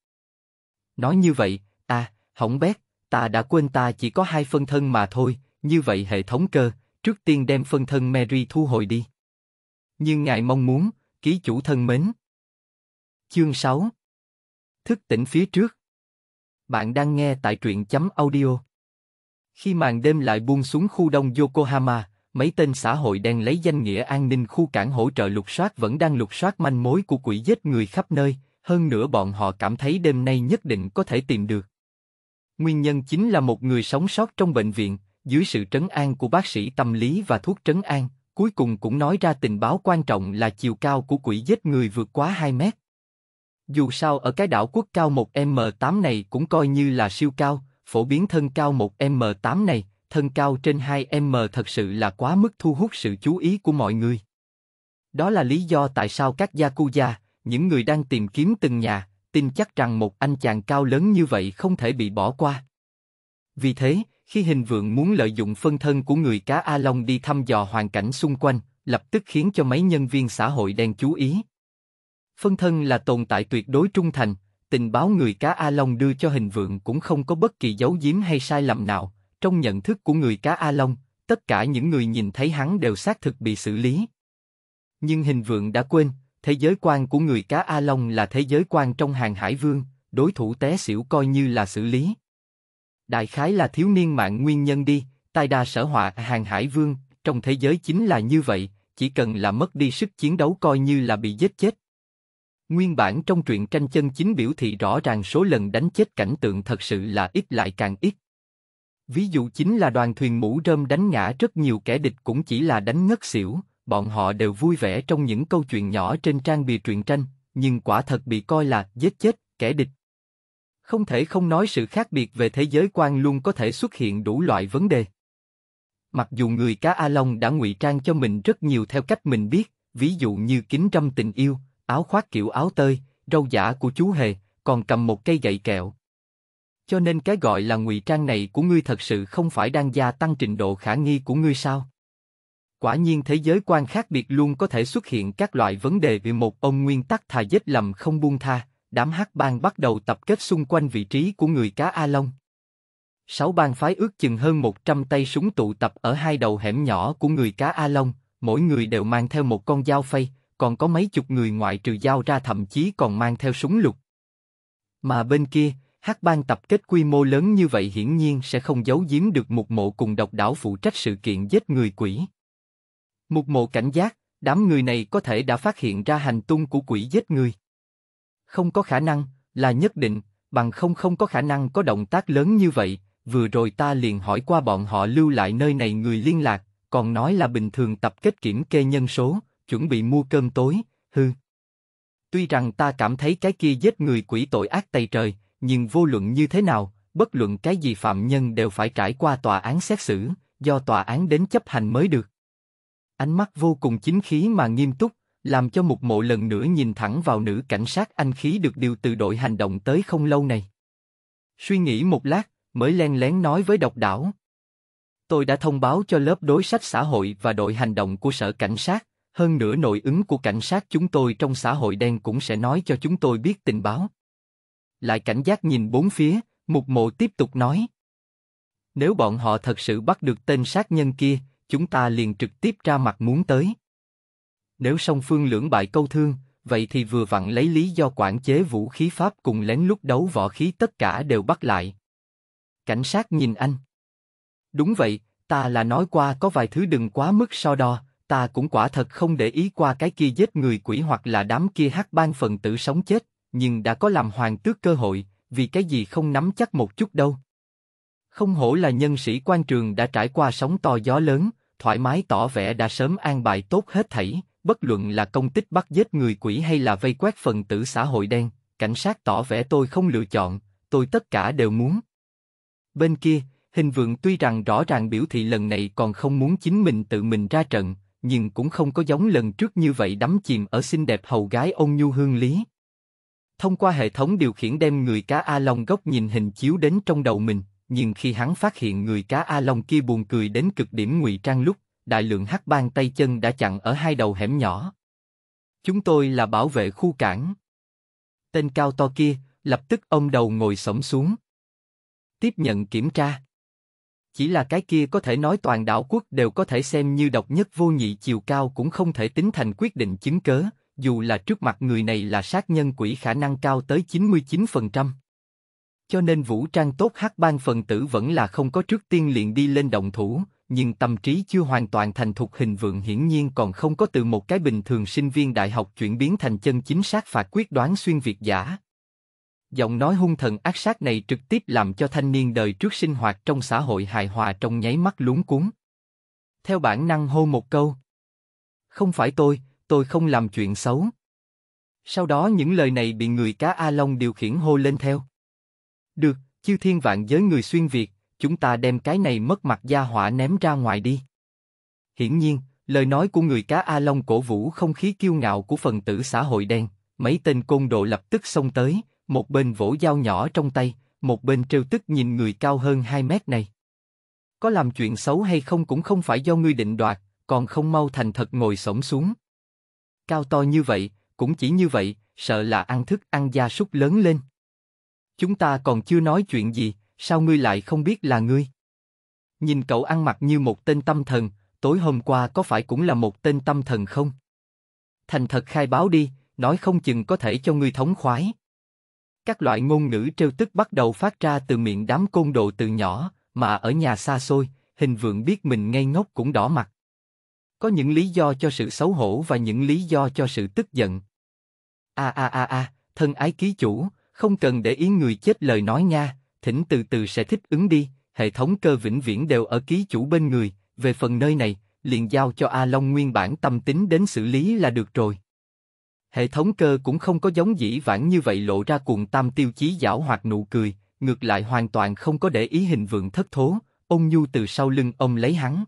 Nói như vậy, hỏng bét, ta đã quên ta chỉ có 2 phân thân mà thôi, như vậy hệ thống cơ, trước tiên đem phân thân Mary thu hồi đi. Như ngài mong muốn, ký chủ thân mến. Chương 6. Thức tỉnh phía trước. Bạn đang nghe tại truyện.audio. Khi màn đêm lại buông xuống khu đông Yokohama, mấy tên xã hội đen lấy danh nghĩa an ninh khu cảng hỗ trợ lục soát vẫn đang lục soát manh mối của quỷ giết người khắp nơi, hơn nữa bọn họ cảm thấy đêm nay nhất định có thể tìm được. Nguyên nhân chính là một người sống sót trong bệnh viện, dưới sự trấn an của bác sĩ tâm lý và thuốc trấn an. Cuối cùng cũng nói ra tình báo quan trọng là chiều cao của quỷ giết người vượt quá 2 mét. Dù sao ở cái đảo quốc cao 1m8 này cũng coi như là siêu cao, phổ biến thân cao 1m8 này, thân cao trên 2m thật sự là quá mức thu hút sự chú ý của mọi người. Đó là lý do tại sao các yakuza, những người đang tìm kiếm từng nhà, tin chắc rằng một anh chàng cao lớn như vậy không thể bị bỏ qua. Vì thế, khi Hình Vượng muốn lợi dụng phân thân của người cá A Long đi thăm dò hoàn cảnh xung quanh, lập tức khiến cho mấy nhân viên xã hội đen chú ý. Phân thân là tồn tại tuyệt đối trung thành, tình báo người cá A Long đưa cho Hình Vượng cũng không có bất kỳ giấu giếm hay sai lầm nào, Trong nhận thức của người cá A Long, tất cả những người nhìn thấy hắn đều xác thực bị xử lý. Nhưng Hình Vượng đã quên, thế giới quan của người cá A Long là thế giới quan trong Hàng Hải Vương, đối thủ té xỉu coi như là xử lý. Đại khái là thiếu niên mạng nguyên nhân đi, tai đa sở họa Hàng Hải Vương, trong thế giới chính là như vậy, chỉ cần là mất đi sức chiến đấu coi như là bị giết chết. Nguyên bản trong truyện tranh chân chính biểu thị rõ ràng số lần đánh chết cảnh tượng thật sự là ít lại càng ít. Ví dụ chính là đoàn thuyền mũ rơm đánh ngã rất nhiều kẻ địch cũng chỉ là đánh ngất xỉu, bọn họ đều vui vẻ trong những câu chuyện nhỏ trên trang bìa truyện tranh, nhưng quả thật bị coi là giết chết, kẻ địch. Không thể không nói sự khác biệt về thế giới quan luôn có thể xuất hiện đủ loại vấn đề. Mặc dù người cá A Long đã ngụy trang cho mình rất nhiều theo cách mình biết, ví dụ như kính râm tình yêu, áo khoác kiểu áo tơi, râu giả của chú hề, còn cầm một cây gậy kẹo. Cho nên cái gọi là ngụy trang này của ngươi thật sự không phải đang gia tăng trình độ khả nghi của ngươi sao? Quả nhiên thế giới quan khác biệt luôn có thể xuất hiện các loại vấn đề vì một ông nguyên tắc thà giết lầm không buông tha. Đám hắc bang bắt đầu tập kết xung quanh vị trí của người cá A Long. 6 bang phái ước chừng hơn 100 tay súng tụ tập ở hai đầu hẻm nhỏ của người cá A Long, mỗi người đều mang theo một con dao phay, còn có mấy chục người ngoại trừ dao ra thậm chí còn mang theo súng lục. Mà bên kia, hắc bang tập kết quy mô lớn như vậy hiển nhiên sẽ không giấu giếm được Mục Mộ cùng Độc Đảo phụ trách sự kiện giết người quỷ. Mục Mộ cảnh giác, đám người này có thể đã phát hiện ra hành tung của quỷ giết người. Không có khả năng, là nhất định, bằng không có khả năng có động tác lớn như vậy, vừa rồi ta liền hỏi qua bọn họ lưu lại nơi này người liên lạc, còn nói là bình thường tập kết kiểm kê nhân số, chuẩn bị mua cơm tối, hư. Tuy rằng ta cảm thấy cái kia giết người quỷ tội ác tày trời, nhưng vô luận như thế nào, bất luận cái gì phạm nhân đều phải trải qua tòa án xét xử, do tòa án đến chấp hành mới được. Ánh mắt vô cùng chính khí mà nghiêm túc, làm cho Mục Mộ lần nữa nhìn thẳng vào nữ cảnh sát Anh Khí được điều từ đội hành động tới không lâu này. Suy nghĩ một lát, mới len lén nói với Độc Đảo. Tôi đã thông báo cho lớp đối sách xã hội và đội hành động của sở cảnh sát, hơn nữa nội ứng của cảnh sát chúng tôi trong xã hội đen cũng sẽ nói cho chúng tôi biết tình báo. Lại cảnh giác nhìn bốn phía, Mục Mộ tiếp tục nói. Nếu bọn họ thật sự bắt được tên sát nhân kia, chúng ta liền trực tiếp ra mặt muốn tới. Nếu song phương lưỡng bại câu thương, vậy thì vừa vặn lấy lý do quản chế vũ khí Pháp cùng lén lút đấu võ khí tất cả đều bắt lại. Cảnh sát nhìn anh. Đúng vậy, ta là nói qua có vài thứ đừng quá mức so đo, ta cũng quả thật không để ý qua cái kia giết người quỷ hoặc là đám kia hắc bang phần tử sống chết, nhưng đã có làm hoàng tước cơ hội, vì cái gì không nắm chắc một chút đâu. Không hổ là nhân sĩ quan trường đã trải qua sóng to gió lớn, thoải mái tỏ vẻ đã sớm an bài tốt hết thảy. Bất luận là công tích bắt giết người quỷ hay là vây quét phần tử xã hội đen, cảnh sát tỏ vẻ tôi không lựa chọn, tôi tất cả đều muốn. Bên kia, Hình Vượng tuy rằng rõ ràng biểu thị lần này còn không muốn chính mình tự mình ra trận, nhưng cũng không có giống lần trước như vậy đắm chìm ở xinh đẹp hầu gái ôn nhu hương lý. Thông qua hệ thống điều khiển đem người cá A Long góc nhìn hình chiếu đến trong đầu mình, nhưng khi hắn phát hiện người cá A Long kia buồn cười đến cực điểm ngụy trang lúc, đại lượng hắc bang tay chân đã chặn ở hai đầu hẻm nhỏ. Chúng tôi là bảo vệ khu cảng. Tên cao to kia, lập tức ông đầu ngồi xổm xuống. Tiếp nhận kiểm tra. Chỉ là cái kia có thể nói toàn đảo quốc đều có thể xem như độc nhất vô nhị chiều cao cũng không thể tính thành quyết định chứng cớ, dù là trước mặt người này là sát nhân quỷ khả năng cao tới 99%. Cho nên vũ trang tốt hắc bang phần tử vẫn là không có trước tiên liền đi lên động thủ. Nhưng tâm trí chưa hoàn toàn thành thục Hình Vượng hiển nhiên còn không có từ một cái bình thường sinh viên đại học chuyển biến thành chân chính sát phạt quyết đoán xuyên Việt giả. Giọng nói hung thần ác sát này trực tiếp làm cho thanh niên đời trước sinh hoạt trong xã hội hài hòa trong nháy mắt luống cuống. Theo bản năng hô một câu. Không phải tôi không làm chuyện xấu. Sau đó những lời này bị người cá A Long điều khiển hô lên theo. Được, chư thiên vạn giới người xuyên Việt. Chúng ta đem cái này mất mặt gia hỏa ném ra ngoài đi. Hiển nhiên, lời nói của người cá A Long cổ vũ không khí kiêu ngạo của phần tử xã hội đen. Mấy tên côn đồ lập tức xông tới, một bên vỗ dao nhỏ trong tay, một bên trêu tức nhìn người cao hơn 2 mét này. Có làm chuyện xấu hay không cũng không phải do ngươi định đoạt, còn không mau thành thật ngồi xổm xuống. Cao to như vậy, cũng chỉ như vậy, sợ là ăn thức ăn gia súc lớn lên. Chúng ta còn chưa nói chuyện gì. Sao ngươi lại không biết là ngươi? Nhìn cậu ăn mặc như một tên tâm thần, tối hôm qua có phải cũng là một tên tâm thần không? Thành thật khai báo đi, nói không chừng có thể cho ngươi thống khoái. Các loại ngôn ngữ trêu tức bắt đầu phát ra từ miệng đám côn đồ từ nhỏ, mà ở nhà xa xôi, Hình Vượng biết mình ngây ngốc cũng đỏ mặt. Có những lý do cho sự xấu hổ và những lý do cho sự tức giận. Thân ái ký chủ, không cần để ý người chết lời nói nha, thỉnh từ từ sẽ thích ứng đi, hệ thống cơ vĩnh viễn đều ở ký chủ bên người, về phần nơi này, liền giao cho A Long nguyên bản tâm tính đến xử lý là được rồi. Hệ thống cơ cũng không có giống dĩ vãng như vậy lộ ra cuồng tam tiêu chí giảo hoạt nụ cười, ngược lại hoàn toàn không có để ý Hình Vượng thất thố, ôn nhu từ sau lưng ông lấy hắn.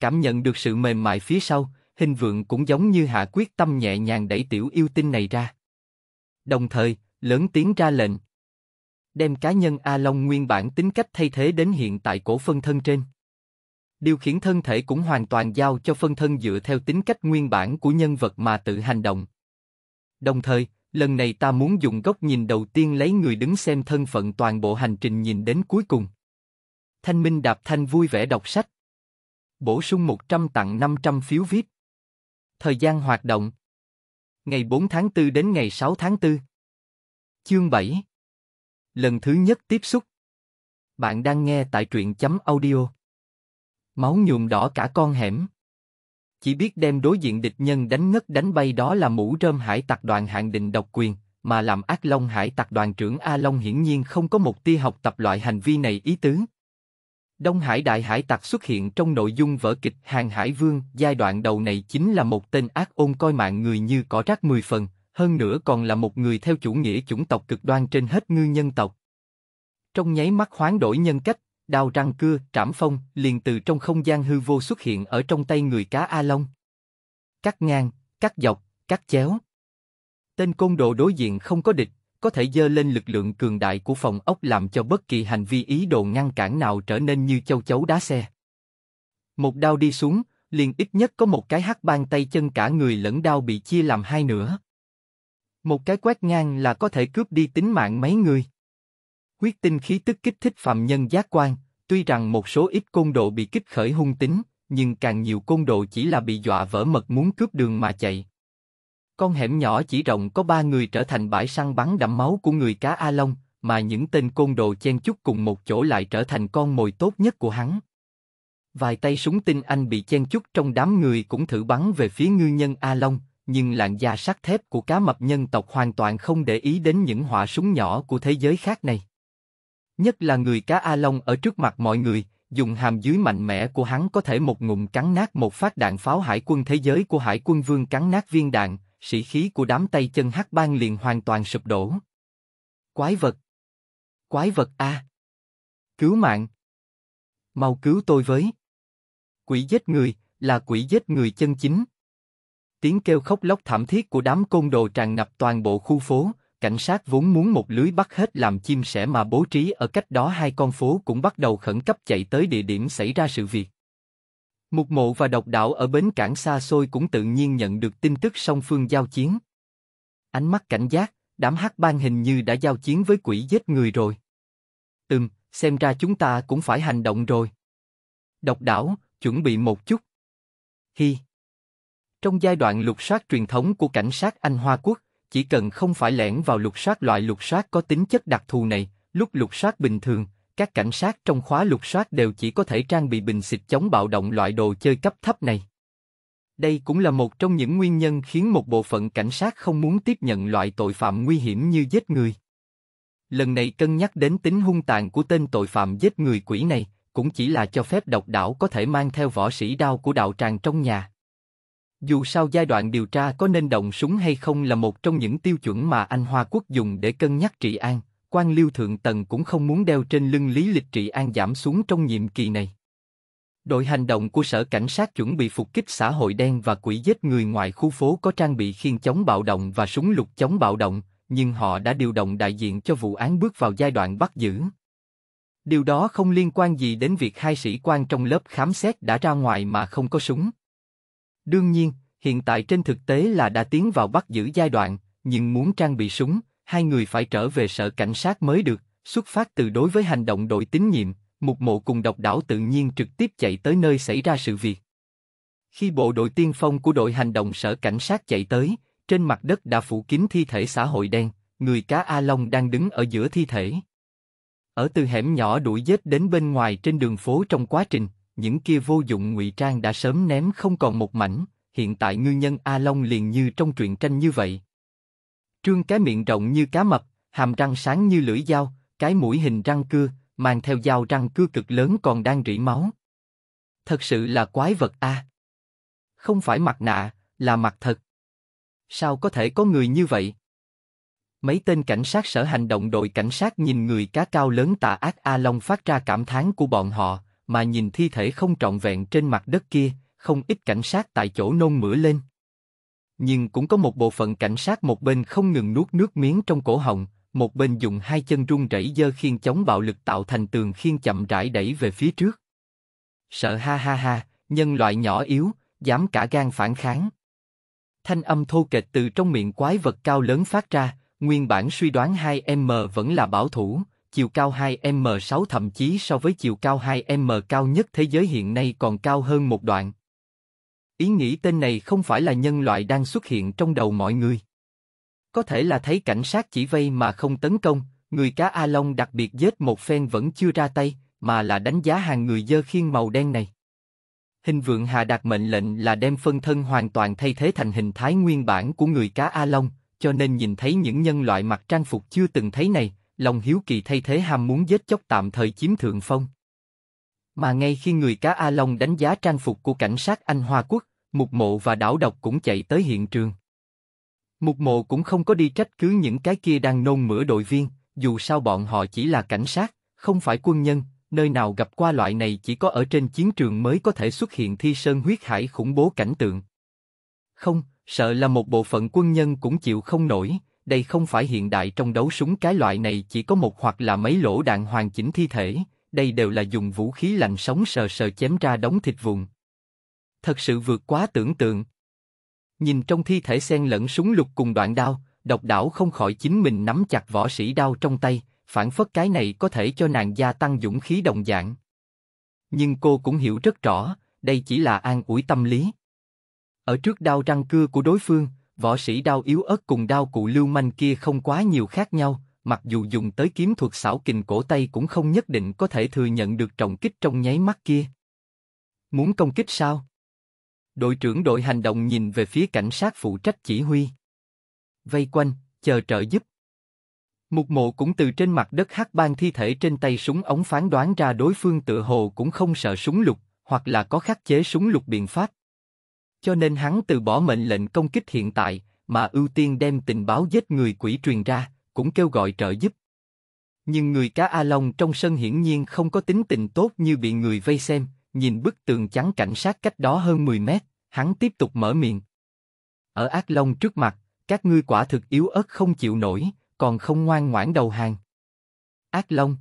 Cảm nhận được sự mềm mại phía sau, Hình Vượng cũng giống như hạ quyết tâm nhẹ nhàng đẩy tiểu yêu tinh này ra. Đồng thời, lớn tiếng ra lệnh. Đem cá nhân A Long nguyên bản tính cách thay thế đến hiện tại cổ phân thân trên. Điều khiển thân thể cũng hoàn toàn giao cho phân thân dựa theo tính cách nguyên bản của nhân vật mà tự hành động. Đồng thời, lần này ta muốn dùng góc nhìn đầu tiên lấy người đứng xem thân phận toàn bộ hành trình nhìn đến cuối cùng. Thanh Minh Đạp Thanh vui vẻ đọc sách. Bổ sung 100 tặng 500 phiếu VIP. Thời gian hoạt động. Ngày 4 tháng 4 đến ngày 6 tháng 4. Chương 7. Lần thứ nhất tiếp xúc. Bạn đang nghe tại truyện.audio. Máu nhuộm đỏ cả con hẻm. Chỉ biết đem đối diện địch nhân đánh ngất đánh bay đó là mũ rơm hải tặc đoàn hạn định độc quyền, mà làm ác long hải tặc đoàn trưởng A Long hiển nhiên không có một tia học tập loại hành vi này ý tứ. Đông Hải đại hải tặc xuất hiện trong nội dung vở kịch Hàng Hải Vương, giai đoạn đầu này chính là một tên ác ôn coi mạng người như cỏ rác 10 phần, hơn nữa còn là một người theo chủ nghĩa chủng tộc cực đoan trên hết ngư nhân tộc. Trong nháy mắt hoán đổi nhân cách, đao răng cưa, trảm phong, liền từ trong không gian hư vô xuất hiện ở trong tay người cá A Long. Cắt ngang, cắt dọc, cắt chéo. Tên côn đồ đối diện không có địch, có thể dơ lên lực lượng cường đại của phòng ốc làm cho bất kỳ hành vi ý đồ ngăn cản nào trở nên như châu chấu đá xe. Một đao đi xuống, liền ít nhất có một cái hắc bang tay chân cả người lẫn đao bị chia làm hai nửa. Một cái quét ngang là có thể cướp đi tính mạng mấy người. Huyết tinh khí tức kích thích phàm nhân giác quan, tuy rằng một số ít côn đồ bị kích khởi hung tính, nhưng càng nhiều côn đồ chỉ là bị dọa vỡ mật muốn cướp đường mà chạy. Con hẻm nhỏ chỉ rộng có 3 người trở thành bãi săn bắn đẫm máu của người cá A Long, mà những tên côn đồ chen chúc cùng một chỗ lại trở thành con mồi tốt nhất của hắn. Vài tay súng tinh anh bị chen chúc trong đám người cũng thử bắn về phía ngư nhân A Long, nhưng làn da sắt thép của cá mập nhân tộc hoàn toàn không để ý đến những họa súng nhỏ của thế giới khác này. Nhất là người cá A Long ở trước mặt mọi người, dùng hàm dưới mạnh mẽ của hắn có thể một ngụm cắn nát một phát đạn pháo hải quân thế giới của hải quân vương cắn nát viên đạn. Sĩ khí của đám tay chân hắc bang liền hoàn toàn sụp đổ. Quái vật a, cứu mạng, mau cứu tôi với! Quỷ giết người là quỷ giết người chân chính. Tiếng kêu khóc lóc thảm thiết của đám côn đồ tràn ngập toàn bộ khu phố. Cảnh sát vốn muốn một lưới bắt hết làm chim sẻ mà bố trí ở cách đó hai con phố cũng bắt đầu khẩn cấp chạy tới địa điểm xảy ra sự việc. Mục Mộ và Độc Đảo ở bến cảng xa xôi cũng tự nhiên nhận được tin tức song phương giao chiến. Ánh mắt cảnh giác, đám hắc bang hình như đã giao chiến với quỷ giết người rồi. Xem ra chúng ta cũng phải hành động rồi. Độc Đảo, chuẩn bị một chút. Trong giai đoạn lục soát truyền thống của cảnh sát Anh Hoa Quốc, chỉ cần không phải lẻn vào lục soát loại lục soát có tính chất đặc thù này, lúc lục soát bình thường, các cảnh sát trong khóa lục soát đều chỉ có thể trang bị bình xịt chống bạo động loại đồ chơi cấp thấp này. Đây cũng là một trong những nguyên nhân khiến một bộ phận cảnh sát không muốn tiếp nhận loại tội phạm nguy hiểm như giết người. Lần này cân nhắc đến tính hung tàn của tên tội phạm giết người quỷ này, cũng chỉ là cho phép Độc Đảo có thể mang theo võ sĩ đao của đạo tràng trong nhà. Dù sao giai đoạn điều tra có nên động súng hay không là một trong những tiêu chuẩn mà Anh Hoa Quốc dùng để cân nhắc trị an. Quan liêu thượng tầng cũng không muốn đeo trên lưng lý lịch trị an giảm xuống trong nhiệm kỳ này. Đội hành động của sở cảnh sát chuẩn bị phục kích xã hội đen và quỷ giết người ngoài khu phố có trang bị khiên chống bạo động và súng lục chống bạo động, nhưng họ đã điều động đại diện cho vụ án bước vào giai đoạn bắt giữ. Điều đó không liên quan gì đến việc hai sĩ quan trong lớp khám xét đã ra ngoài mà không có súng. Đương nhiên, hiện tại trên thực tế là đã tiến vào bắt giữ giai đoạn, nhưng muốn trang bị súng, hai người phải trở về sở cảnh sát mới được, xuất phát từ đối với hành động đội tín nhiệm, Mục Mộ cùng Độc Đảo tự nhiên trực tiếp chạy tới nơi xảy ra sự việc. Khi bộ đội tiên phong của đội hành động sở cảnh sát chạy tới, trên mặt đất đã phủ kín thi thể xã hội đen, người cá A Long đang đứng ở giữa thi thể. Ở từ hẻm nhỏ đuổi dết đến bên ngoài trên đường phố, trong quá trình, những kia vô dụng ngụy trang đã sớm ném không còn một mảnh, hiện tại ngư nhân A Long liền như trong truyện tranh như vậy. Trương cái miệng rộng như cá mập, hàm răng sáng như lưỡi dao, cái mũi hình răng cưa, mang theo dao răng cưa cực lớn còn đang rỉ máu. Thật sự là quái vật a. Không phải mặt nạ, là mặt thật. Sao có thể có người như vậy? Mấy tên cảnh sát sở hành động đội cảnh sát nhìn người cá cao lớn tà ác A Long phát ra cảm thán của bọn họ, mà nhìn thi thể không trọn vẹn trên mặt đất kia, không ít cảnh sát tại chỗ nôn mửa lên. Nhưng cũng có một bộ phận cảnh sát một bên không ngừng nuốt nước miếng trong cổ họng, một bên dùng hai chân run rẩy giơ khiên chống bạo lực tạo thành tường khiên chậm rãi đẩy về phía trước. Sợ ha, nhân loại nhỏ yếu, dám cả gan phản kháng. Thanh âm thô kệch từ trong miệng quái vật cao lớn phát ra, nguyên bản suy đoán 2m vẫn là bảo thủ, chiều cao 2m6 thậm chí so với chiều cao 2m cao nhất thế giới hiện nay còn cao hơn một đoạn. Ý nghĩ tên này không phải là nhân loại đang xuất hiện trong đầu mọi người. Có thể là thấy cảnh sát chỉ vây mà không tấn công, người cá A Long đặc biệt giết một phen vẫn chưa ra tay, mà là đánh giá hàng người dơ khiên màu đen này. Hình Vượng hạ đạt mệnh lệnh là đem phân thân hoàn toàn thay thế thành hình thái nguyên bản của người cá A Long, cho nên nhìn thấy những nhân loại mặc trang phục chưa từng thấy này, lòng hiếu kỳ thay thế ham muốn giết chóc tạm thời chiếm thượng phong. Mà ngay khi người cá A Long đánh giá trang phục của cảnh sát Anh Hoa Quốc, Mục Mộ và Đảo Độc cũng chạy tới hiện trường. Mục Mộ cũng không có đi trách cứ những cái kia đang nôn mửa đội viên, dù sao bọn họ chỉ là cảnh sát, không phải quân nhân, nơi nào gặp qua loại này, chỉ có ở trên chiến trường mới có thể xuất hiện thi sơn huyết hải khủng bố cảnh tượng. Không, sợ là một bộ phận quân nhân cũng chịu không nổi, đây không phải hiện đại trong đấu súng cái loại này chỉ có một hoặc là mấy lỗ đạn hoàn chỉnh thi thể, đây đều là dùng vũ khí lạnh sống sờ sờ chém ra đống thịt vụn. Thật sự vượt quá tưởng tượng. Nhìn trong thi thể xen lẫn súng lục cùng đoạn đao, Độc Đảo không khỏi chính mình nắm chặt võ sĩ đao trong tay, phản phất cái này có thể cho nàng gia tăng dũng khí đồng dạng. Nhưng cô cũng hiểu rất rõ, đây chỉ là an ủi tâm lý. Ở trước đao răng cưa của đối phương, võ sĩ đao yếu ớt cùng đao cụ lưu manh kia không quá nhiều khác nhau, mặc dù dùng tới kiếm thuật xảo kình cổ tay cũng không nhất định có thể thừa nhận được trọng kích trong nháy mắt kia. Muốn công kích sao? Đội trưởng đội hành động nhìn về phía cảnh sát phụ trách chỉ huy. Vây quanh, chờ trợ giúp. Mục Mộ cũng từ trên mặt đất hắc bang thi thể trên tay súng ống phán đoán ra đối phương tựa hồ cũng không sợ súng lục, hoặc là có khắc chế súng lục biện pháp. Cho nên hắn từ bỏ mệnh lệnh công kích hiện tại, mà ưu tiên đem tình báo giết người quỷ truyền ra, cũng kêu gọi trợ giúp. Nhưng người cá A Long trong sân hiển nhiên không có tính tình tốt như bị người vây xem, nhìn bức tường chắn cảnh sát cách đó hơn 10 mét, hắn tiếp tục mở miệng. Ở ác long trước mặt, các ngươi quả thực yếu ớt không chịu nổi, còn không ngoan ngoãn đầu hàng. Ác Long.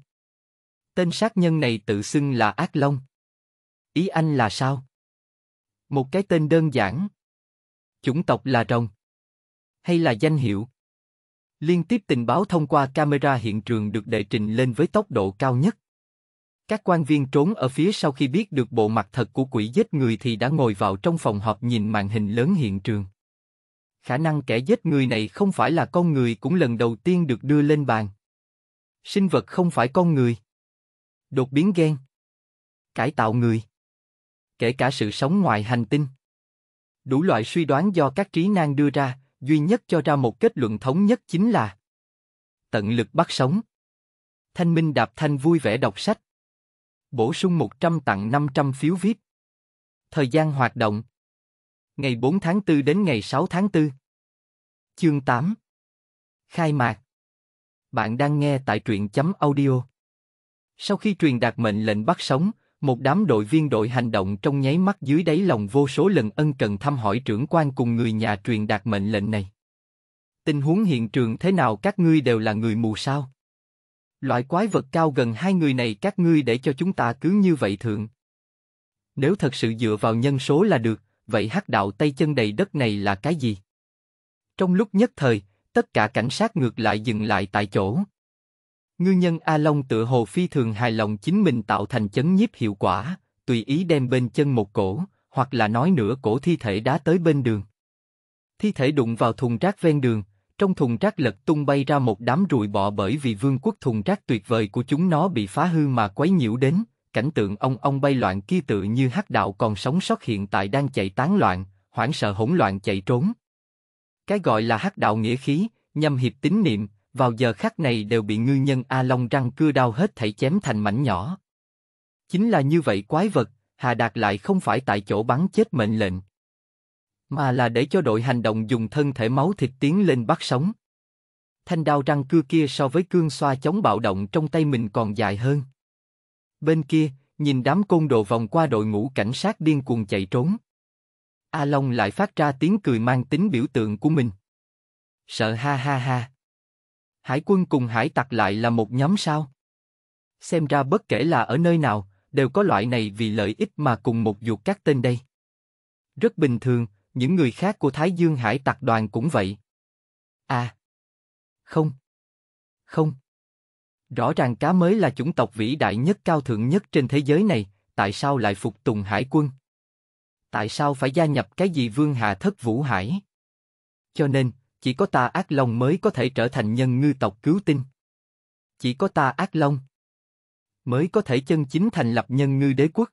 Tên sát nhân này tự xưng là Ác Long. Ý anh là sao? Một cái tên đơn giản. Chủng tộc là rồng. Hay là danh hiệu? Liên tiếp tình báo thông qua camera hiện trường được đệ trình lên với tốc độ cao nhất. Các quan viên trốn ở phía sau khi biết được bộ mặt thật của quỷ giết người thì đã ngồi vào trong phòng họp nhìn màn hình lớn hiện trường. Khả năng kẻ giết người này không phải là con người cũng lần đầu tiên được đưa lên bàn. Sinh vật không phải con người. Đột biến gen. Cải tạo người. Kể cả sự sống ngoài hành tinh. Đủ loại suy đoán do các trí năng đưa ra, duy nhất cho ra một kết luận thống nhất chính là tận lực bắt sống. Thanh Minh Đạp Thanh vui vẻ đọc sách. Bổ sung 100 tặng 500 phiếu VIP. Thời gian hoạt động. Ngày 4 tháng 4 đến ngày 6 tháng 4. Chương 8. Khai mạc. Bạn đang nghe tại truyện.audio. Sau khi truyền đạt mệnh lệnh bắt sống, một đám đội viên đội hành động trong nháy mắt dưới đáy lòng vô số lần ân cần thăm hỏi trưởng quan cùng người nhà truyền đạt mệnh lệnh này. Tình huống hiện trường thế nào, các ngươi đều là người mù sao? Loại quái vật cao gần hai người này các ngươi để cho chúng ta cứ như vậy thượng. Nếu thật sự dựa vào nhân số là được, vậy hắc đạo tay chân đầy đất này là cái gì? Trong lúc nhất thời, tất cả cảnh sát ngược lại dừng lại tại chỗ. Ngư nhân A Long tựa hồ phi thường hài lòng chính mình tạo thành chấn nhiếp hiệu quả, tùy ý đem bên chân một cổ, hoặc là nói nửa cổ thi thể đá tới bên đường. Thi thể đụng vào thùng rác ven đường, trong thùng rác lật tung bay ra một đám ruồi bọ bởi vì vương quốc thùng rác tuyệt vời của chúng nó bị phá hư mà quấy nhiễu đến, cảnh tượng ong bay loạn kia tự như hắc đạo còn sống sót hiện tại đang chạy tán loạn, hoảng sợ hỗn loạn chạy trốn. Cái gọi là hắc đạo nghĩa khí, nhằm hiệp tín niệm, vào giờ khắc này đều bị ngư nhân A Long răng cưa đao hết thảy chém thành mảnh nhỏ. Chính là như vậy quái vật, Hà Đạt lại không phải tại chỗ bắn chết mệnh lệnh, mà là để cho đội hành động dùng thân thể máu thịt tiến lên bắt sống. Thanh đao răng cưa kia so với cương xoa chống bạo động trong tay mình còn dài hơn. Bên kia, nhìn đám côn đồ vòng qua đội ngũ cảnh sát điên cuồng chạy trốn. A Long lại phát ra tiếng cười mang tính biểu tượng của mình. Sợ ha ha ha. Hải quân cùng hải tặc lại là một nhóm sao? Xem ra bất kể là ở nơi nào, đều có loại này vì lợi ích mà cùng một ruột các tên đây. Rất bình thường, những người khác của Thái Dương hải tặc đoàn cũng vậy. À. Không. Không. Rõ ràng cá mới là chủng tộc vĩ đại nhất cao thượng nhất trên thế giới này, tại sao lại phục tùng hải quân? Tại sao phải gia nhập cái gì Vương Hà Thất Vũ Hải? Cho nên, chỉ có ta Ác Long mới có thể trở thành nhân ngư tộc cứu tinh. Chỉ có ta Ác Long mới có thể chân chính thành lập nhân ngư đế quốc.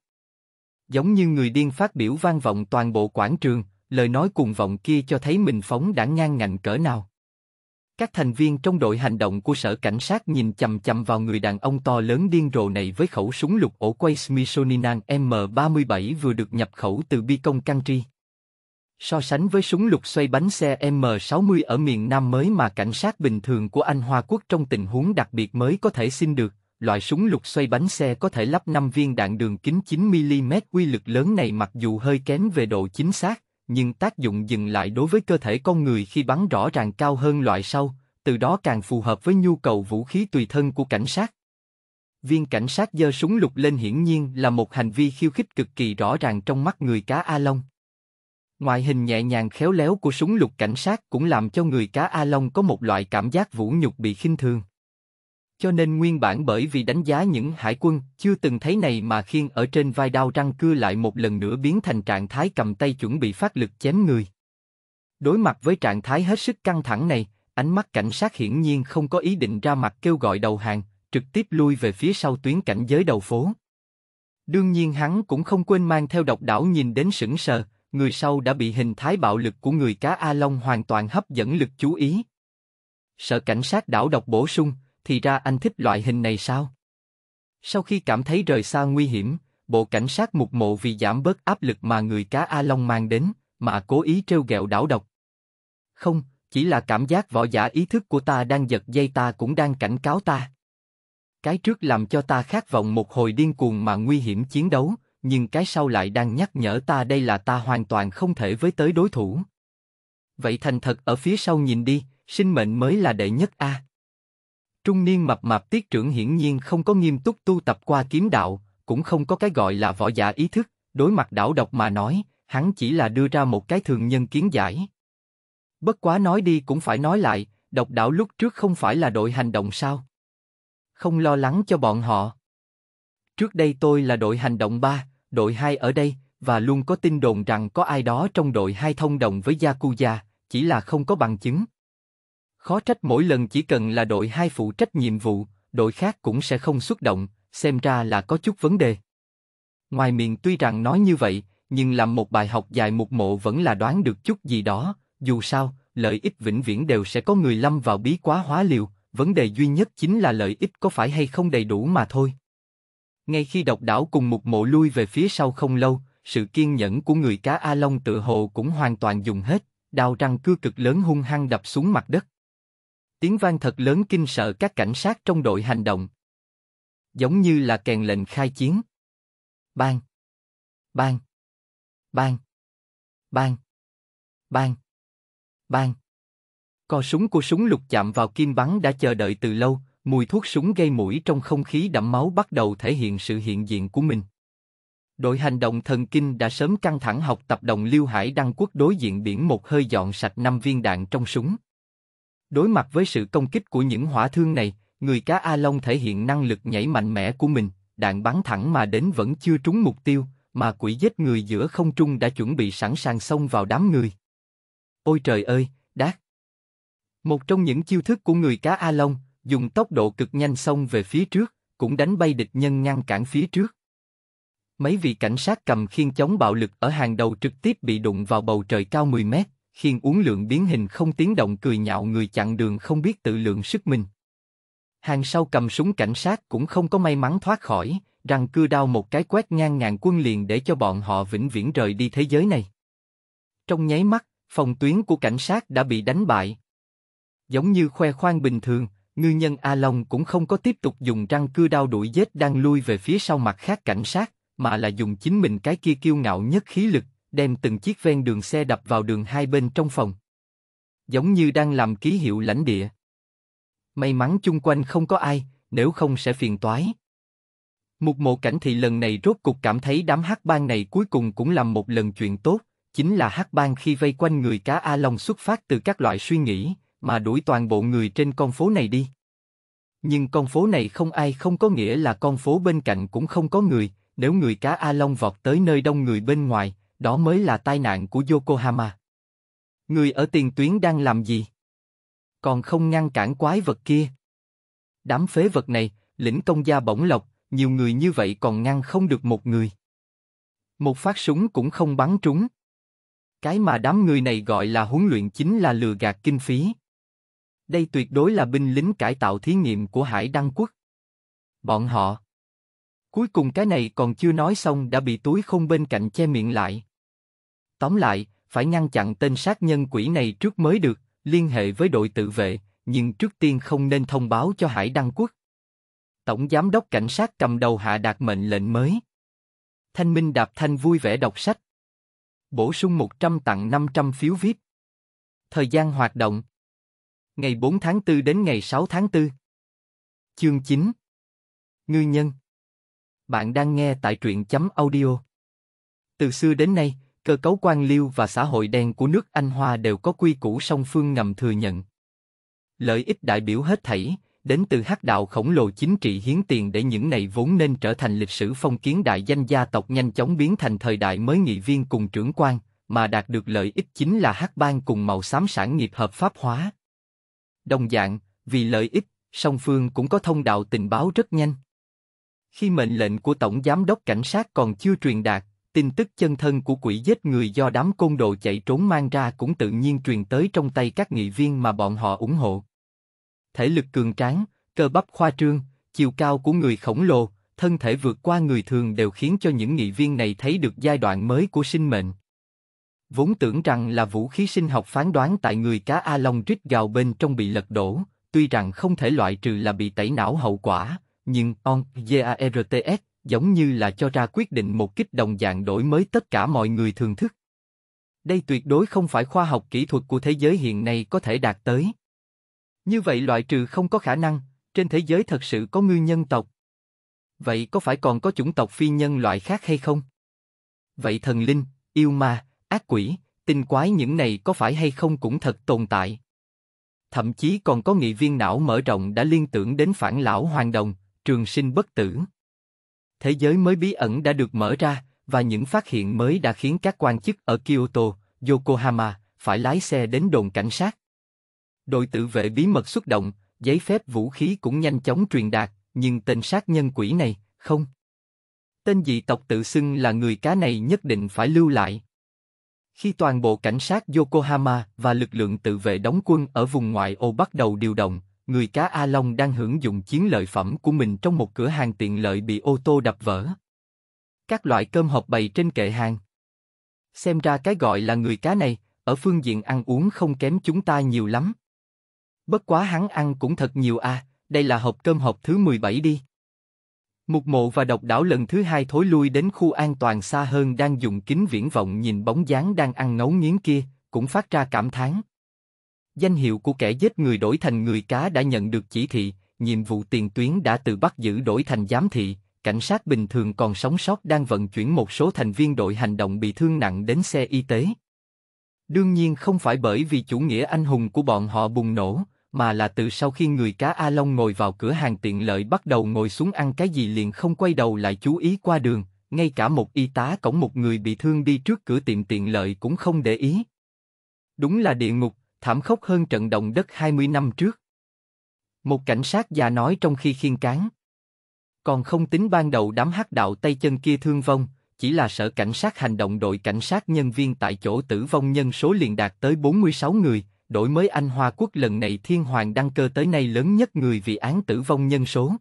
Giống như người điên phát biểu vang vọng toàn bộ quảng trường, lời nói cuồng vọng kia cho thấy mình phóng đã ngang ngạnh cỡ nào. Các thành viên trong đội hành động của sở cảnh sát nhìn chằm chằm vào người đàn ông to lớn điên rồ này với khẩu súng lục ổ quay Smithsonian M37 vừa được nhập khẩu từ Beacon Country. So sánh với súng lục xoay bánh xe M60 ở miền Nam mới mà cảnh sát bình thường của Anh Hoa Quốc trong tình huống đặc biệt mới có thể xin được, loại súng lục xoay bánh xe có thể lắp 5 viên đạn đường kính 9mm uy lực lớn này mặc dù hơi kém về độ chính xác, nhưng tác dụng dừng lại đối với cơ thể con người khi bắn rõ ràng cao hơn loại sau, từ đó càng phù hợp với nhu cầu vũ khí tùy thân của cảnh sát. Viên cảnh sát giơ súng lục lên hiển nhiên là một hành vi khiêu khích cực kỳ rõ ràng trong mắt người cá A Long. Ngoại hình nhẹ nhàng khéo léo của súng lục cảnh sát cũng làm cho người cá A Long có một loại cảm giác vũ nhục bị khinh thường. Cho nên nguyên bản bởi vì đánh giá những hải quân chưa từng thấy này mà khiêng ở trên vai đao răng cưa lại một lần nữa biến thành trạng thái cầm tay chuẩn bị phát lực chém người. Đối mặt với trạng thái hết sức căng thẳng này, ánh mắt cảnh sát hiển nhiên không có ý định ra mặt kêu gọi đầu hàng, trực tiếp lui về phía sau tuyến cảnh giới đầu phố. Đương nhiên hắn cũng không quên mang theo độc đảo nhìn đến sững sờ, người sau đã bị hình thái bạo lực của người cá A Long hoàn toàn hấp dẫn lực chú ý. Sở cảnh sát đảo độc bổ sung, thì ra anh thích loại hình này sao? Sau khi cảm thấy rời xa nguy hiểm, bộ cảnh sát Mục Mộ vì giảm bớt áp lực mà người cá A Long mang đến, mà cố ý trêu ghẹo đảo độc. Không, chỉ là cảm giác võ giả ý thức của ta đang giật dây, ta cũng đang cảnh cáo ta. Cái trước làm cho ta khát vọng một hồi điên cuồng mà nguy hiểm chiến đấu, nhưng cái sau lại đang nhắc nhở ta đây là ta hoàn toàn không thể với tới đối thủ. Vậy thành thật ở phía sau nhìn đi, sinh mệnh mới là đệ nhất a. Trung niên mập mạp tiết trưởng hiển nhiên không có nghiêm túc tu tập qua kiếm đạo, cũng không có cái gọi là võ giả ý thức, đối mặt đảo độc mà nói, hắn chỉ là đưa ra một cái thường nhân kiến giải. Bất quá nói đi cũng phải nói lại, độc đảo lúc trước không phải là đội hành động sao? Không lo lắng cho bọn họ. Trước đây tôi là đội hành động 3, đội 2 ở đây, và luôn có tin đồn rằng có ai đó trong đội 2 thông đồng với Yakuza, chỉ là không có bằng chứng. Khó trách mỗi lần chỉ cần là đội 2 phụ trách nhiệm vụ, đội khác cũng sẽ không xuất động, xem ra là có chút vấn đề. Ngoài miệng tuy rằng nói như vậy, nhưng làm một bài học dài Mục Mộ vẫn là đoán được chút gì đó, dù sao, lợi ích vĩnh viễn đều sẽ có người lâm vào bí quá hóa liều, vấn đề duy nhất chính là lợi ích có phải hay không đầy đủ mà thôi. Ngay khi độc đảo cùng Mục Mộ lui về phía sau không lâu, sự kiên nhẫn của người cá A Long tự hồ cũng hoàn toàn dùng hết, đao răng cưa cực lớn hung hăng đập xuống mặt đất. Tiếng vang thật lớn kinh sợ các cảnh sát trong đội hành động. Giống như là kèn lệnh khai chiến. Bang! Bang! Bang! Bang! Bang! Bang! Cò súng của súng lục chạm vào kim bắn đã chờ đợi từ lâu, mùi thuốc súng gây mũi trong không khí đẫm máu bắt đầu thể hiện sự hiện diện của mình. Đội hành động thần kinh đã sớm căng thẳng học tập đồng liêu hải đăng quốc đối diện biển một hơi dọn sạch 5 viên đạn trong súng. Đối mặt với sự công kích của những hỏa thương này, Người cá A Long thể hiện năng lực nhảy mạnh mẽ của mình, đạn bắn thẳng mà đến vẫn chưa trúng mục tiêu, mà quỷ giết người giữa không trung đã chuẩn bị sẵn sàng xông vào đám người. Ôi trời ơi, đát! Một trong những chiêu thức của người cá A Long, dùng tốc độ cực nhanh xông về phía trước, cũng đánh bay địch nhân ngăn cản phía trước. Mấy vị cảnh sát cầm khiên chống bạo lực ở hàng đầu trực tiếp bị đụng vào bầu trời cao 10 mét, khiên uốn lượn biến hình không tiếng động cười nhạo người chặn đường không biết tự lượng sức mình. Hàng sau cầm súng cảnh sát cũng không có may mắn thoát khỏi, răng cưa đao một cái quét ngang ngàn quân liền để cho bọn họ vĩnh viễn rời đi thế giới này. Trong nháy mắt, phòng tuyến của cảnh sát đã bị đánh bại. Giống như khoe khoang bình thường, ngư nhân A Long cũng không có tiếp tục dùng răng cưa đao đuổi giết đang lui về phía sau mặt khác cảnh sát, mà là dùng chính mình cái kia kiêu ngạo nhất khí lực, đem từng chiếc ven đường xe đập vào đường hai bên trong phòng. Giống như đang làm ký hiệu lãnh địa. May mắn chung quanh không có ai, nếu không sẽ phiền toái. Mục Mộ Cảnh thì lần này rốt cục cảm thấy đám hắc bang này cuối cùng cũng làm một lần chuyện tốt, chính là hắc bang khi vây quanh người cá A Long xuất phát từ các loại suy nghĩ, mà đuổi toàn bộ người trên con phố này đi. Nhưng con phố này không ai không có nghĩa là con phố bên cạnh cũng không có người, nếu người cá A Long vọt tới nơi đông người bên ngoài, đó mới là tai nạn của Yokohama. Người ở tiền tuyến đang làm gì? Còn không ngăn cản quái vật kia. Đám phế vật này, lĩnh công gia bổng lộc, nhiều người như vậy còn ngăn không được một người. Một phát súng cũng không bắn trúng. Cái mà đám người này gọi là huấn luyện chính là lừa gạt kinh phí. Đây tuyệt đối là binh lính cải tạo thí nghiệm của Hải Đăng Quốc. Bọn họ. Cuối cùng cái này còn chưa nói xong đã bị túi khôn bên cạnh che miệng lại. Tóm lại, phải ngăn chặn tên sát nhân quỷ này trước mới được, liên hệ với đội tự vệ, nhưng trước tiên không nên thông báo cho Hải Đăng Quốc. Tổng Giám đốc Cảnh sát cầm đầu hạ đạt mệnh lệnh mới. Thanh Minh Đạp Thanh vui vẻ đọc sách. Bổ sung 100 tặng 500 phiếu VIP. Thời gian hoạt động. Ngày 4 tháng 4 đến ngày 6 tháng 4. Chương 9. Ngư nhân. Bạn đang nghe tại truyện.audio. Từ xưa đến nay, cơ cấu quan liêu và xã hội đen của nước Anh Hoa đều có quy củ song phương ngầm thừa nhận. Lợi ích đại biểu hết thảy, đến từ hắc đạo khổng lồ chính trị hiến tiền để những này vốn nên trở thành lịch sử phong kiến đại danh gia tộc nhanh chóng biến thành thời đại mới nghị viên cùng trưởng quan, mà đạt được lợi ích chính là hắc bang cùng màu xám sản nghiệp hợp pháp hóa. Đồng dạng, vì lợi ích, song phương cũng có thông đạo tình báo rất nhanh. Khi mệnh lệnh của Tổng Giám đốc Cảnh sát còn chưa truyền đạt, tin tức chân thân của quỷ giết người do đám côn đồ chạy trốn mang ra cũng tự nhiên truyền tới trong tay các nghị viên mà bọn họ ủng hộ. Thể lực cường tráng, cơ bắp khoa trương, chiều cao của người khổng lồ, thân thể vượt qua người thường đều khiến cho những nghị viên này thấy được giai đoạn mới của sinh mệnh. Vốn tưởng rằng là vũ khí sinh học phán đoán tại người cá A Long rít gào bên trong bị lật đổ, tuy rằng không thể loại trừ là bị tẩy não hậu quả, nhưng ONGARTS giống như là cho ra quyết định một kích đồng dạng đổi mới tất cả mọi người thưởng thức. Đây tuyệt đối không phải khoa học kỹ thuật của thế giới hiện nay có thể đạt tới. Như vậy loại trừ không có khả năng, trên thế giới thật sự có ngư nhân tộc. Vậy có phải còn có chủng tộc phi nhân loại khác hay không? Vậy thần linh, yêu ma, ác quỷ, tinh quái những này có phải hay không cũng thật tồn tại? Thậm chí còn có nghị viên não mở rộng đã liên tưởng đến phản lão hoàng đồng, trường sinh bất tử. Thế giới mới bí ẩn đã được mở ra, và những phát hiện mới đã khiến các quan chức ở Kyoto, Yokohama phải lái xe đến đồn cảnh sát. Đội tự vệ bí mật xuất động, giấy phép vũ khí cũng nhanh chóng truyền đạt, nhưng tên sát nhân quỷ này, không. Tên dị tộc tự xưng là người cá này nhất định phải lưu lại. Khi toàn bộ cảnh sát Yokohama và lực lượng tự vệ đóng quân ở vùng ngoại ô bắt đầu điều động, người cá A Long đang hưởng dụng chiến lợi phẩm của mình trong một cửa hàng tiện lợi bị ô tô đập vỡ. Các loại cơm hộp bày trên kệ hàng. Xem ra cái gọi là người cá này, ở phương diện ăn uống không kém chúng ta nhiều lắm. Bất quá hắn ăn cũng thật nhiều à, đây là hộp cơm hộp thứ 17 đi. Mục Mộ và Độc Đảo lần thứ 2 thối lui đến khu an toàn xa hơn đang dùng kính viễn vọng nhìn bóng dáng đang ăn ngấu nghiến kia, cũng phát ra cảm thán. Danh hiệu của kẻ giết người đổi thành người cá đã nhận được chỉ thị, nhiệm vụ tiền tuyến đã từ bắt giữ đổi thành giám thị, cảnh sát bình thường còn sống sót đang vận chuyển một số thành viên đội hành động bị thương nặng đến xe y tế. Đương nhiên không phải bởi vì chủ nghĩa anh hùng của bọn họ bùng nổ, mà là từ sau khi người cá A Long ngồi vào cửa hàng tiện lợi bắt đầu ngồi xuống ăn cái gì liền không quay đầu lại chú ý qua đường, ngay cả một y tá cõng một người bị thương đi trước cửa tiệm tiện lợi cũng không để ý. Đúng là địa ngục, thảm khốc hơn trận động đất 20 năm trước. Một cảnh sát già nói trong khi khiêng cáng. Còn không tính ban đầu đám hắc đạo tay chân kia thương vong, chỉ là sở cảnh sát hành động đội cảnh sát nhân viên tại chỗ tử vong nhân số liền đạt tới 46 người, đổi mới Anh Hoa Quốc lần này thiên hoàng đăng cơ tới nay lớn nhất người vì án tử vong nhân số.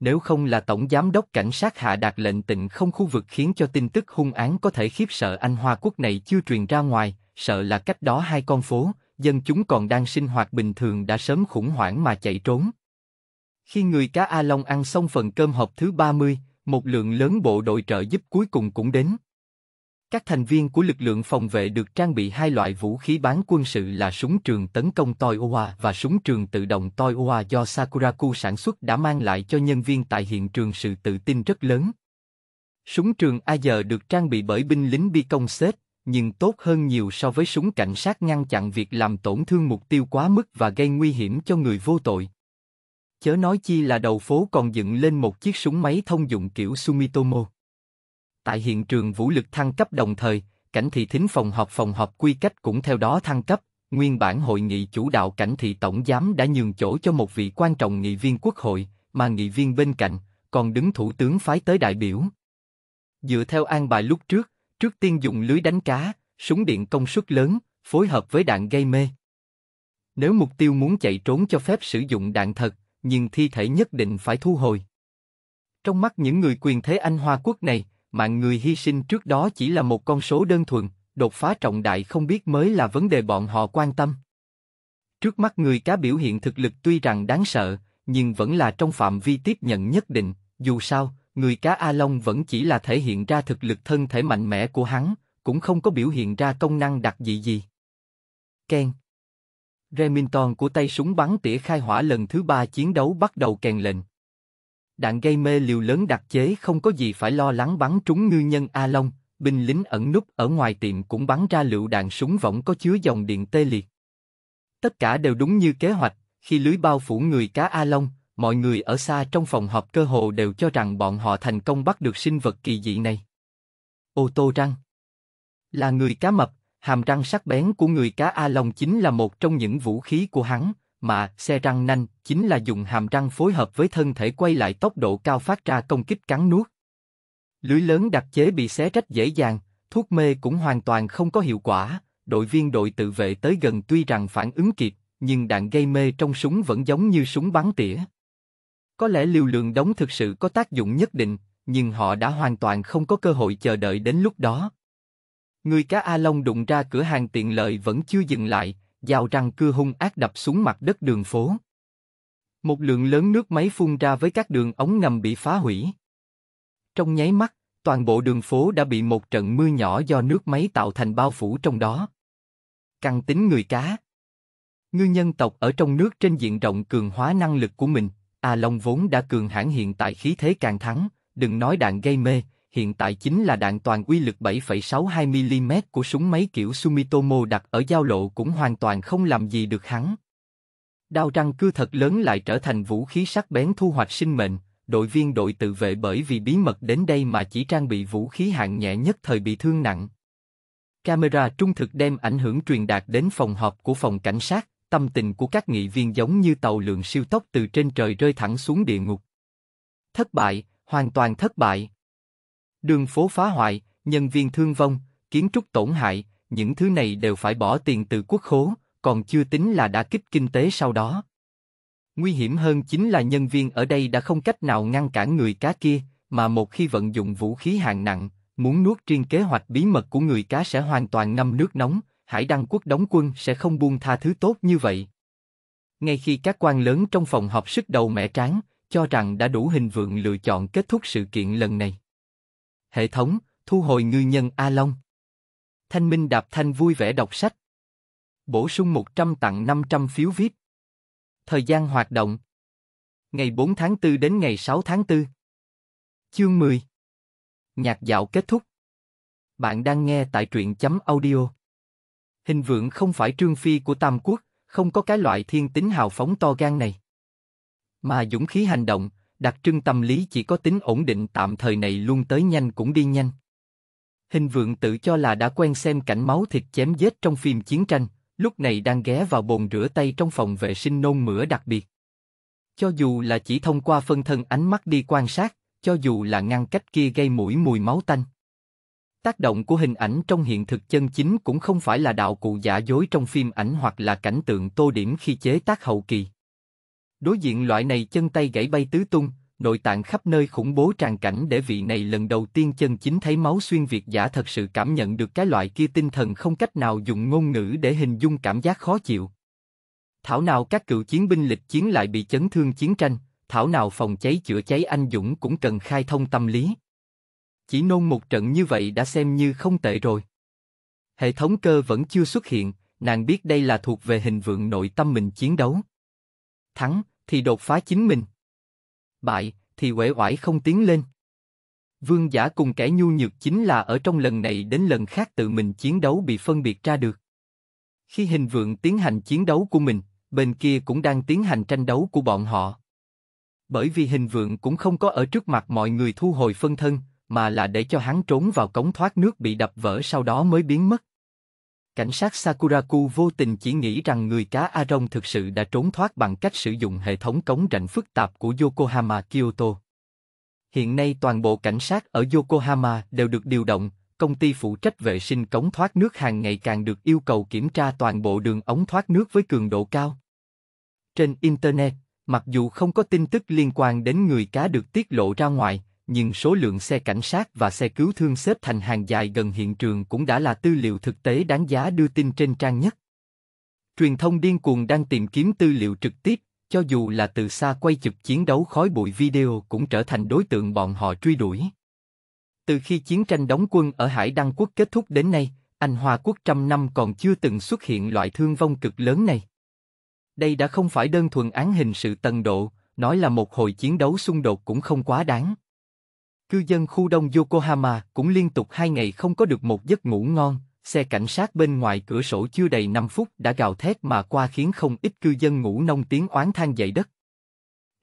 Nếu không là Tổng Giám đốc Cảnh sát hạ đạt lệnh tịnh không khu vực khiến cho tin tức hung án có thể khiếp sợ Anh Hoa Quốc này chưa truyền ra ngoài, sợ là cách đó hai con phố, dân chúng còn đang sinh hoạt bình thường đã sớm khủng hoảng mà chạy trốn. Khi người cá A Long ăn xong phần cơm hộp thứ 30, một lượng lớn bộ đội trợ giúp cuối cùng cũng đến. Các thành viên của lực lượng phòng vệ được trang bị hai loại vũ khí bán quân sự là súng trường tấn công Toyoa và súng trường tự động Toyoa do Sakuraku sản xuất đã mang lại cho nhân viên tại hiện trường sự tự tin rất lớn. Súng trường Ayer được trang bị bởi binh lính bi công xếp, nhưng tốt hơn nhiều so với súng cảnh sát ngăn chặn việc làm tổn thương mục tiêu quá mức và gây nguy hiểm cho người vô tội. Chớ nói chi là đầu phố còn dựng lên một chiếc súng máy thông dụng kiểu Sumitomo. Tại hiện trường vũ lực thăng cấp đồng thời, cảnh thị thính phòng họp quy cách cũng theo đó thăng cấp, nguyên bản hội nghị chủ đạo cảnh thị tổng giám đã nhường chỗ cho một vị quan trọng nghị viên quốc hội, mà nghị viên bên cạnh, còn đứng thủ tướng phái tới đại biểu. Dựa theo an bài lúc trước, trước tiên dùng lưới đánh cá, súng điện công suất lớn, phối hợp với đạn gây mê. Nếu mục tiêu muốn chạy trốn cho phép sử dụng đạn thật, nhưng thi thể nhất định phải thu hồi. Trong mắt những người quyền thế Anh Hoa Quốc này, mạng người hy sinh trước đó chỉ là một con số đơn thuần, đột phá trọng đại không biết mới là vấn đề bọn họ quan tâm. Trước mắt người cá biểu hiện thực lực tuy rằng đáng sợ, nhưng vẫn là trong phạm vi tiếp nhận nhất định, dù sao, người cá A Long vẫn chỉ là thể hiện ra thực lực thân thể mạnh mẽ của hắn, cũng không có biểu hiện ra công năng đặc dị gì. Keng. Remington của tay súng bắn tỉa khai hỏa lần thứ 3 chiến đấu bắt đầu kèn lệnh. Đạn gây mê liều lớn đặc chế không có gì phải lo lắng bắn trúng ngư nhân A Long, binh lính ẩn núp ở ngoài tiệm cũng bắn ra lựu đạn súng võng có chứa dòng điện tê liệt. Tất cả đều đúng như kế hoạch, khi lưới bao phủ người cá A Long, mọi người ở xa trong phòng họp cơ hồ đều cho rằng bọn họ thành công bắt được sinh vật kỳ dị này. Ô tô răng là người cá mập, hàm răng sắc bén của người cá A Long chính là một trong những vũ khí của hắn, mà xe răng nanh chính là dùng hàm răng phối hợp với thân thể quay lại tốc độ cao phát ra công kích cắn nuốt. Lưới lớn đặc chế bị xé rách dễ dàng, thuốc mê cũng hoàn toàn không có hiệu quả, đội viên đội tự vệ tới gần tuy rằng phản ứng kịp, nhưng đạn gây mê trong súng vẫn giống như súng bắn tỉa. Có lẽ liều lượng đóng thực sự có tác dụng nhất định, nhưng họ đã hoàn toàn không có cơ hội chờ đợi đến lúc đó. Người cá A Long đụng ra cửa hàng tiện lợi vẫn chưa dừng lại, dao răng cưa hung ác đập xuống mặt đất đường phố. Một lượng lớn nước máy phun ra với các đường ống ngầm bị phá hủy. Trong nháy mắt, toàn bộ đường phố đã bị một trận mưa nhỏ do nước máy tạo thành bao phủ trong đó. Căn tính người cá. Ngư nhân tộc ở trong nước trên diện rộng cường hóa năng lực của mình, A Long vốn đã cường hãn hiện tại khí thế càng thắng, đừng nói đạn gây mê. Hiện tại chính là đạn toàn uy lực 7,62mm của súng máy kiểu Sumitomo đặt ở giao lộ cũng hoàn toàn không làm gì được hắn. Đao răng cưa thật lớn lại trở thành vũ khí sắc bén thu hoạch sinh mệnh, đội viên đội tự vệ bởi vì bí mật đến đây mà chỉ trang bị vũ khí hạng nhẹ nhất thời bị thương nặng. Camera trung thực đem ảnh hưởng truyền đạt đến phòng họp của phòng cảnh sát, tâm tình của các nghị viên giống như tàu lượn siêu tốc từ trên trời rơi thẳng xuống địa ngục. Thất bại, hoàn toàn thất bại. Đường phố phá hoại, nhân viên thương vong, kiến trúc tổn hại, những thứ này đều phải bỏ tiền từ quốc khố, còn chưa tính là đả kích kinh tế sau đó. Nguy hiểm hơn chính là nhân viên ở đây đã không cách nào ngăn cản người cá kia, mà một khi vận dụng vũ khí hạng nặng, muốn nuốt riêng kế hoạch bí mật của người cá sẽ hoàn toàn ngâm nước nóng, hải đăng quốc đóng quân sẽ không buông tha thứ tốt như vậy. Ngay khi các quan lớn trong phòng họp sức đầu mẻ trán, cho rằng đã đủ Hình Vượng lựa chọn kết thúc sự kiện lần này. Hệ thống, thu hồi ngư nhân A Long. Thanh Minh Đạp Thanh vui vẻ đọc sách. Bổ sung 100 tặng 500 phiếu VIP. Thời gian hoạt động. Ngày 4 tháng 4 đến ngày 6 tháng 4. Chương 10. Nhạc dạo kết thúc. Bạn đang nghe tại truyện.audio. Hình Vượng không phải Trương Phi của Tam Quốc, không có cái loại thiên tính hào phóng to gan này. Mà dũng khí hành động, đặc trưng tâm lý chỉ có tính ổn định tạm thời này luôn tới nhanh cũng đi nhanh. Hình Vượng tự cho là đã quen xem cảnh máu thịt chém giết trong phim chiến tranh, lúc này đang ghé vào bồn rửa tay trong phòng vệ sinh nôn mửa đặc biệt. Cho dù là chỉ thông qua phân thân ánh mắt đi quan sát, cho dù là ngăn cách kia gây mũi mùi máu tanh. Tác động của hình ảnh trong hiện thực chân chính cũng không phải là đạo cụ giả dối trong phim ảnh hoặc là cảnh tượng tô điểm khi chế tác hậu kỳ. Đối diện loại này chân tay gãy bay tứ tung, nội tạng khắp nơi khủng bố tràn cảnh để vị này lần đầu tiên chân chính thấy máu xuyên việt giả thật sự cảm nhận được cái loại kia tinh thần không cách nào dùng ngôn ngữ để hình dung cảm giác khó chịu. Thảo nào các cựu chiến binh lịch chiến lại bị chấn thương chiến tranh, thảo nào phòng cháy chữa cháy anh dũng cũng cần khai thông tâm lý. Chỉ nôn một trận như vậy đã xem như không tệ rồi. Hệ thống cơ vẫn chưa xuất hiện, nàng biết đây là thuộc về Hình Vượng nội tâm mình chiến đấu. Thắng thì đột phá chính mình, bại thì uể oải không tiến lên. Vương giả cùng kẻ nhu nhược chính là ở trong lần này đến lần khác tự mình chiến đấu bị phân biệt ra được. Khi Hình Vượng tiến hành chiến đấu của mình, bên kia cũng đang tiến hành tranh đấu của bọn họ. Bởi vì Hình Vượng cũng không có ở trước mặt mọi người thu hồi phân thân, mà là để cho hắn trốn vào cống thoát nước bị đập vỡ sau đó mới biến mất. Cảnh sát Sakuraku vô tình chỉ nghĩ rằng người cá Aron thực sự đã trốn thoát bằng cách sử dụng hệ thống cống rãnh phức tạp của Yokohama Kyoto. Hiện nay toàn bộ cảnh sát ở Yokohama đều được điều động, công ty phụ trách vệ sinh cống thoát nước hàng ngày càng được yêu cầu kiểm tra toàn bộ đường ống thoát nước với cường độ cao. Trên Internet, mặc dù không có tin tức liên quan đến người cá được tiết lộ ra ngoài, nhưng số lượng xe cảnh sát và xe cứu thương xếp thành hàng dài gần hiện trường cũng đã là tư liệu thực tế đáng giá đưa tin trên trang nhất. Truyền thông điên cuồng đang tìm kiếm tư liệu trực tiếp, cho dù là từ xa quay chụp chiến đấu khói bụi video cũng trở thành đối tượng bọn họ truy đuổi. Từ khi chiến tranh đóng quân ở Hải Đăng Quốc kết thúc đến nay, Anh Hoa Quốc trăm năm còn chưa từng xuất hiện loại thương vong cực lớn này. Đây đã không phải đơn thuần án hình sự tầng độ, nói là một hồi chiến đấu xung đột cũng không quá đáng. Cư dân khu đông Yokohama cũng liên tục 2 ngày không có được một giấc ngủ ngon, xe cảnh sát bên ngoài cửa sổ chưa đầy 5 phút đã gào thét mà qua khiến không ít cư dân ngủ nông tiếng oán than dậy đất.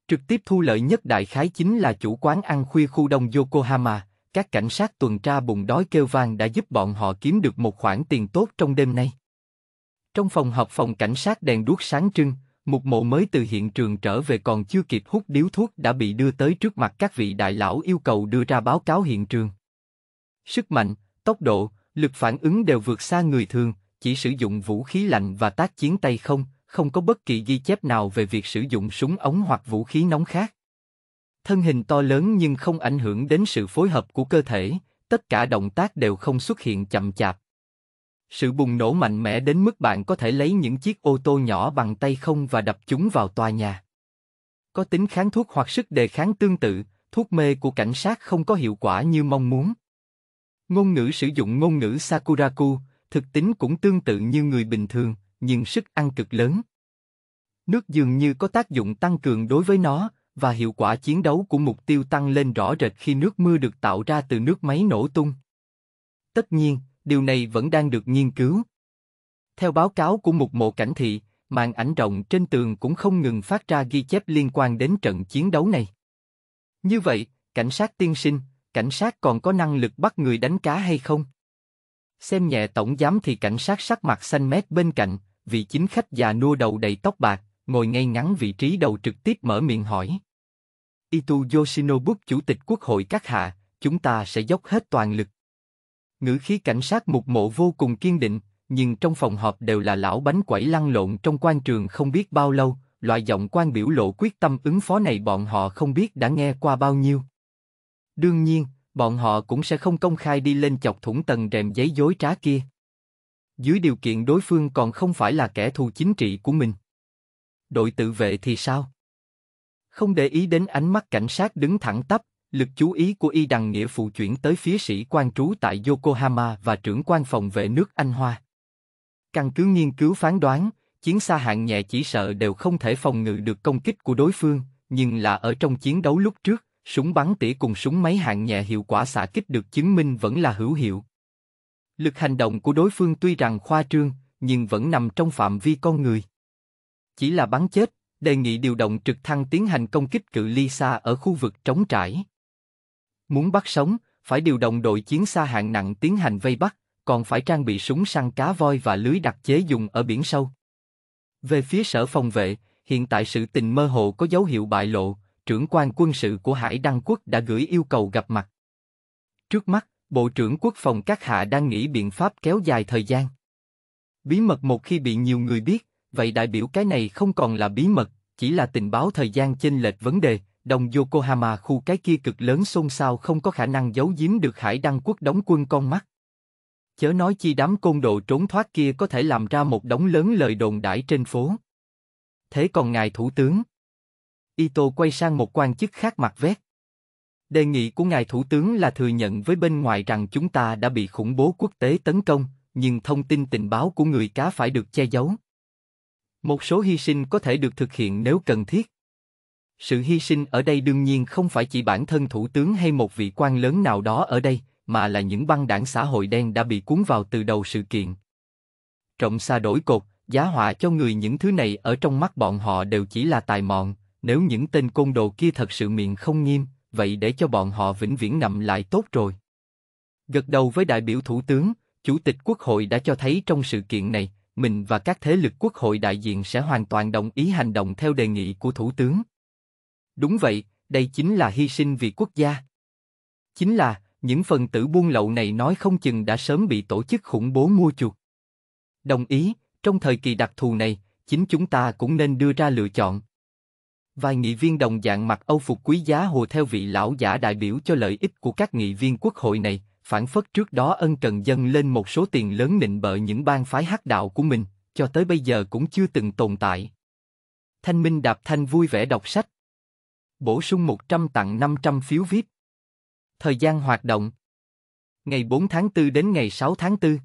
Trực tiếp thu lợi nhất đại khái chính là chủ quán ăn khuya khu đông Yokohama, các cảnh sát tuần tra bụng đói kêu vang đã giúp bọn họ kiếm được một khoản tiền tốt trong đêm nay. Trong phòng họp phòng cảnh sát đèn đuốc sáng trưng, Mục Mộ mới từ hiện trường trở về còn chưa kịp hút điếu thuốc đã bị đưa tới trước mặt các vị đại lão yêu cầu đưa ra báo cáo hiện trường. Sức mạnh, tốc độ, lực phản ứng đều vượt xa người thường, chỉ sử dụng vũ khí lạnh và tác chiến tay không, không có bất kỳ ghi chép nào về việc sử dụng súng ống hoặc vũ khí nóng khác. Thân hình to lớn nhưng không ảnh hưởng đến sự phối hợp của cơ thể, tất cả động tác đều không xuất hiện chậm chạp. Sự bùng nổ mạnh mẽ đến mức bạn có thể lấy những chiếc ô tô nhỏ bằng tay không và đập chúng vào tòa nhà. Có tính kháng thuốc hoặc sức đề kháng tương tự, thuốc mê của cảnh sát không có hiệu quả như mong muốn. Ngôn ngữ sử dụng ngôn ngữ Sakuraku, thực tính cũng tương tự như người bình thường, nhưng sức ăn cực lớn. Nước dường như có tác dụng tăng cường đối với nó, và hiệu quả chiến đấu của mục tiêu tăng lên rõ rệt khi nước mưa được tạo ra từ nước máy nổ tung. Tất nhiên, điều này vẫn đang được nghiên cứu. Theo báo cáo của Mục Mộ cảnh thị, màn ảnh rộng trên tường cũng không ngừng phát ra ghi chép liên quan đến trận chiến đấu này. Như vậy, cảnh sát tiên sinh, cảnh sát còn có năng lực bắt người đánh cá hay không? Xem nhẹ tổng giám thị cảnh sát sắc mặt xanh mét bên cạnh, vị chính khách già nua đầu đầy tóc bạc, ngồi ngay ngắn vị trí đầu trực tiếp mở miệng hỏi. Ito Yoshinobu Chủ tịch Quốc hội các hạ, chúng ta sẽ dốc hết toàn lực. Ngữ khí cảnh sát Mục Mộ vô cùng kiên định, nhưng trong phòng họp đều là lão bánh quẩy lăn lộn trong quan trường không biết bao lâu, loại giọng quan biểu lộ quyết tâm ứng phó này bọn họ không biết đã nghe qua bao nhiêu. Đương nhiên, bọn họ cũng sẽ không công khai đi lên chọc thủng tầng rèm giấy dối trá kia. Dưới điều kiện đối phương còn không phải là kẻ thù chính trị của mình. Đội tự vệ thì sao? Không để ý đến ánh mắt cảnh sát đứng thẳng tắp, lực chú ý của Y Đằng Nghĩa phụ chuyển tới phía sĩ quan trú tại Yokohama và trưởng quan phòng vệ nước Anh Hoa. Căn cứ nghiên cứu phán đoán, chiến xa hạng nhẹ chỉ sợ đều không thể phòng ngự được công kích của đối phương, nhưng là ở trong chiến đấu lúc trước, súng bắn tỉa cùng súng máy hạng nhẹ hiệu quả xạ kích được chứng minh vẫn là hữu hiệu. Lực hành động của đối phương tuy rằng khoa trương, nhưng vẫn nằm trong phạm vi con người. chỉ là bắn chết, đề nghị điều động trực thăng tiến hành công kích cự ly xa ở khu vực trống trải. Muốn bắt sống, phải điều động đội chiến xa hạng nặng tiến hành vây bắt, còn phải trang bị súng săn cá voi và lưới đặc chế dùng ở biển sâu. Về phía sở phòng vệ, hiện tại sự tình mơ hồ có dấu hiệu bại lộ, trưởng quan quân sự của Hải Đăng Quốc đã gửi yêu cầu gặp mặt. Trước mắt, Bộ trưởng Quốc phòng các hạ đang nghĩ biện pháp kéo dài thời gian. Bí mật một khi bị nhiều người biết, vậy đại biểu cái này không còn là bí mật, chỉ là tình báo thời gian chênh lệch vấn đề. Đồng Yokohama khu cái kia cực lớn xôn xao không có khả năng giấu giếm được Hải Đăng Quốc đóng quân con mắt. Chớ nói chi đám côn đồ trốn thoát kia có thể làm ra một đống lớn lời đồn đãi trên phố. Thế còn ngài thủ tướng? Ito quay sang một quan chức khác mặc vét. Đề nghị của ngài thủ tướng là thừa nhận với bên ngoài rằng chúng ta đã bị khủng bố quốc tế tấn công, nhưng thông tin tình báo của người cá phải được che giấu. Một số hy sinh có thể được thực hiện nếu cần thiết. Sự hy sinh ở đây đương nhiên không phải chỉ bản thân thủ tướng hay một vị quan lớn nào đó ở đây, mà là những băng đảng xã hội đen đã bị cuốn vào từ đầu sự kiện. Trọng xa đổi cột, giá họa cho người những thứ này ở trong mắt bọn họ đều chỉ là tài mọn, nếu những tên côn đồ kia thật sự miệng không nghiêm, vậy để cho bọn họ vĩnh viễn nằm lại tốt rồi. Gật đầu với đại biểu thủ tướng, Chủ tịch Quốc hội đã cho thấy trong sự kiện này, mình và các thế lực Quốc hội đại diện sẽ hoàn toàn đồng ý hành động theo đề nghị của thủ tướng. Đúng vậy, đây chính là hy sinh vì quốc gia. Chính là, những phần tử buôn lậu này nói không chừng đã sớm bị tổ chức khủng bố mua chuộc. Đồng ý, trong thời kỳ đặc thù này, chính chúng ta cũng nên đưa ra lựa chọn. Vài nghị viên đồng dạng mặc âu phục quý giá hồ theo vị lão giả đại biểu cho lợi ích của các nghị viên quốc hội này, phản phất trước đó ân cần dâng lên một số tiền lớn nịnh bợ những bang phái hắc đạo của mình, cho tới bây giờ cũng chưa từng tồn tại. Thanh Minh Đạp Thanh vui vẻ đọc sách. Bổ sung 100 tặng 500 phiếu VIP. Thời gian hoạt động: Ngày 4 tháng 4 đến ngày 6 tháng 4.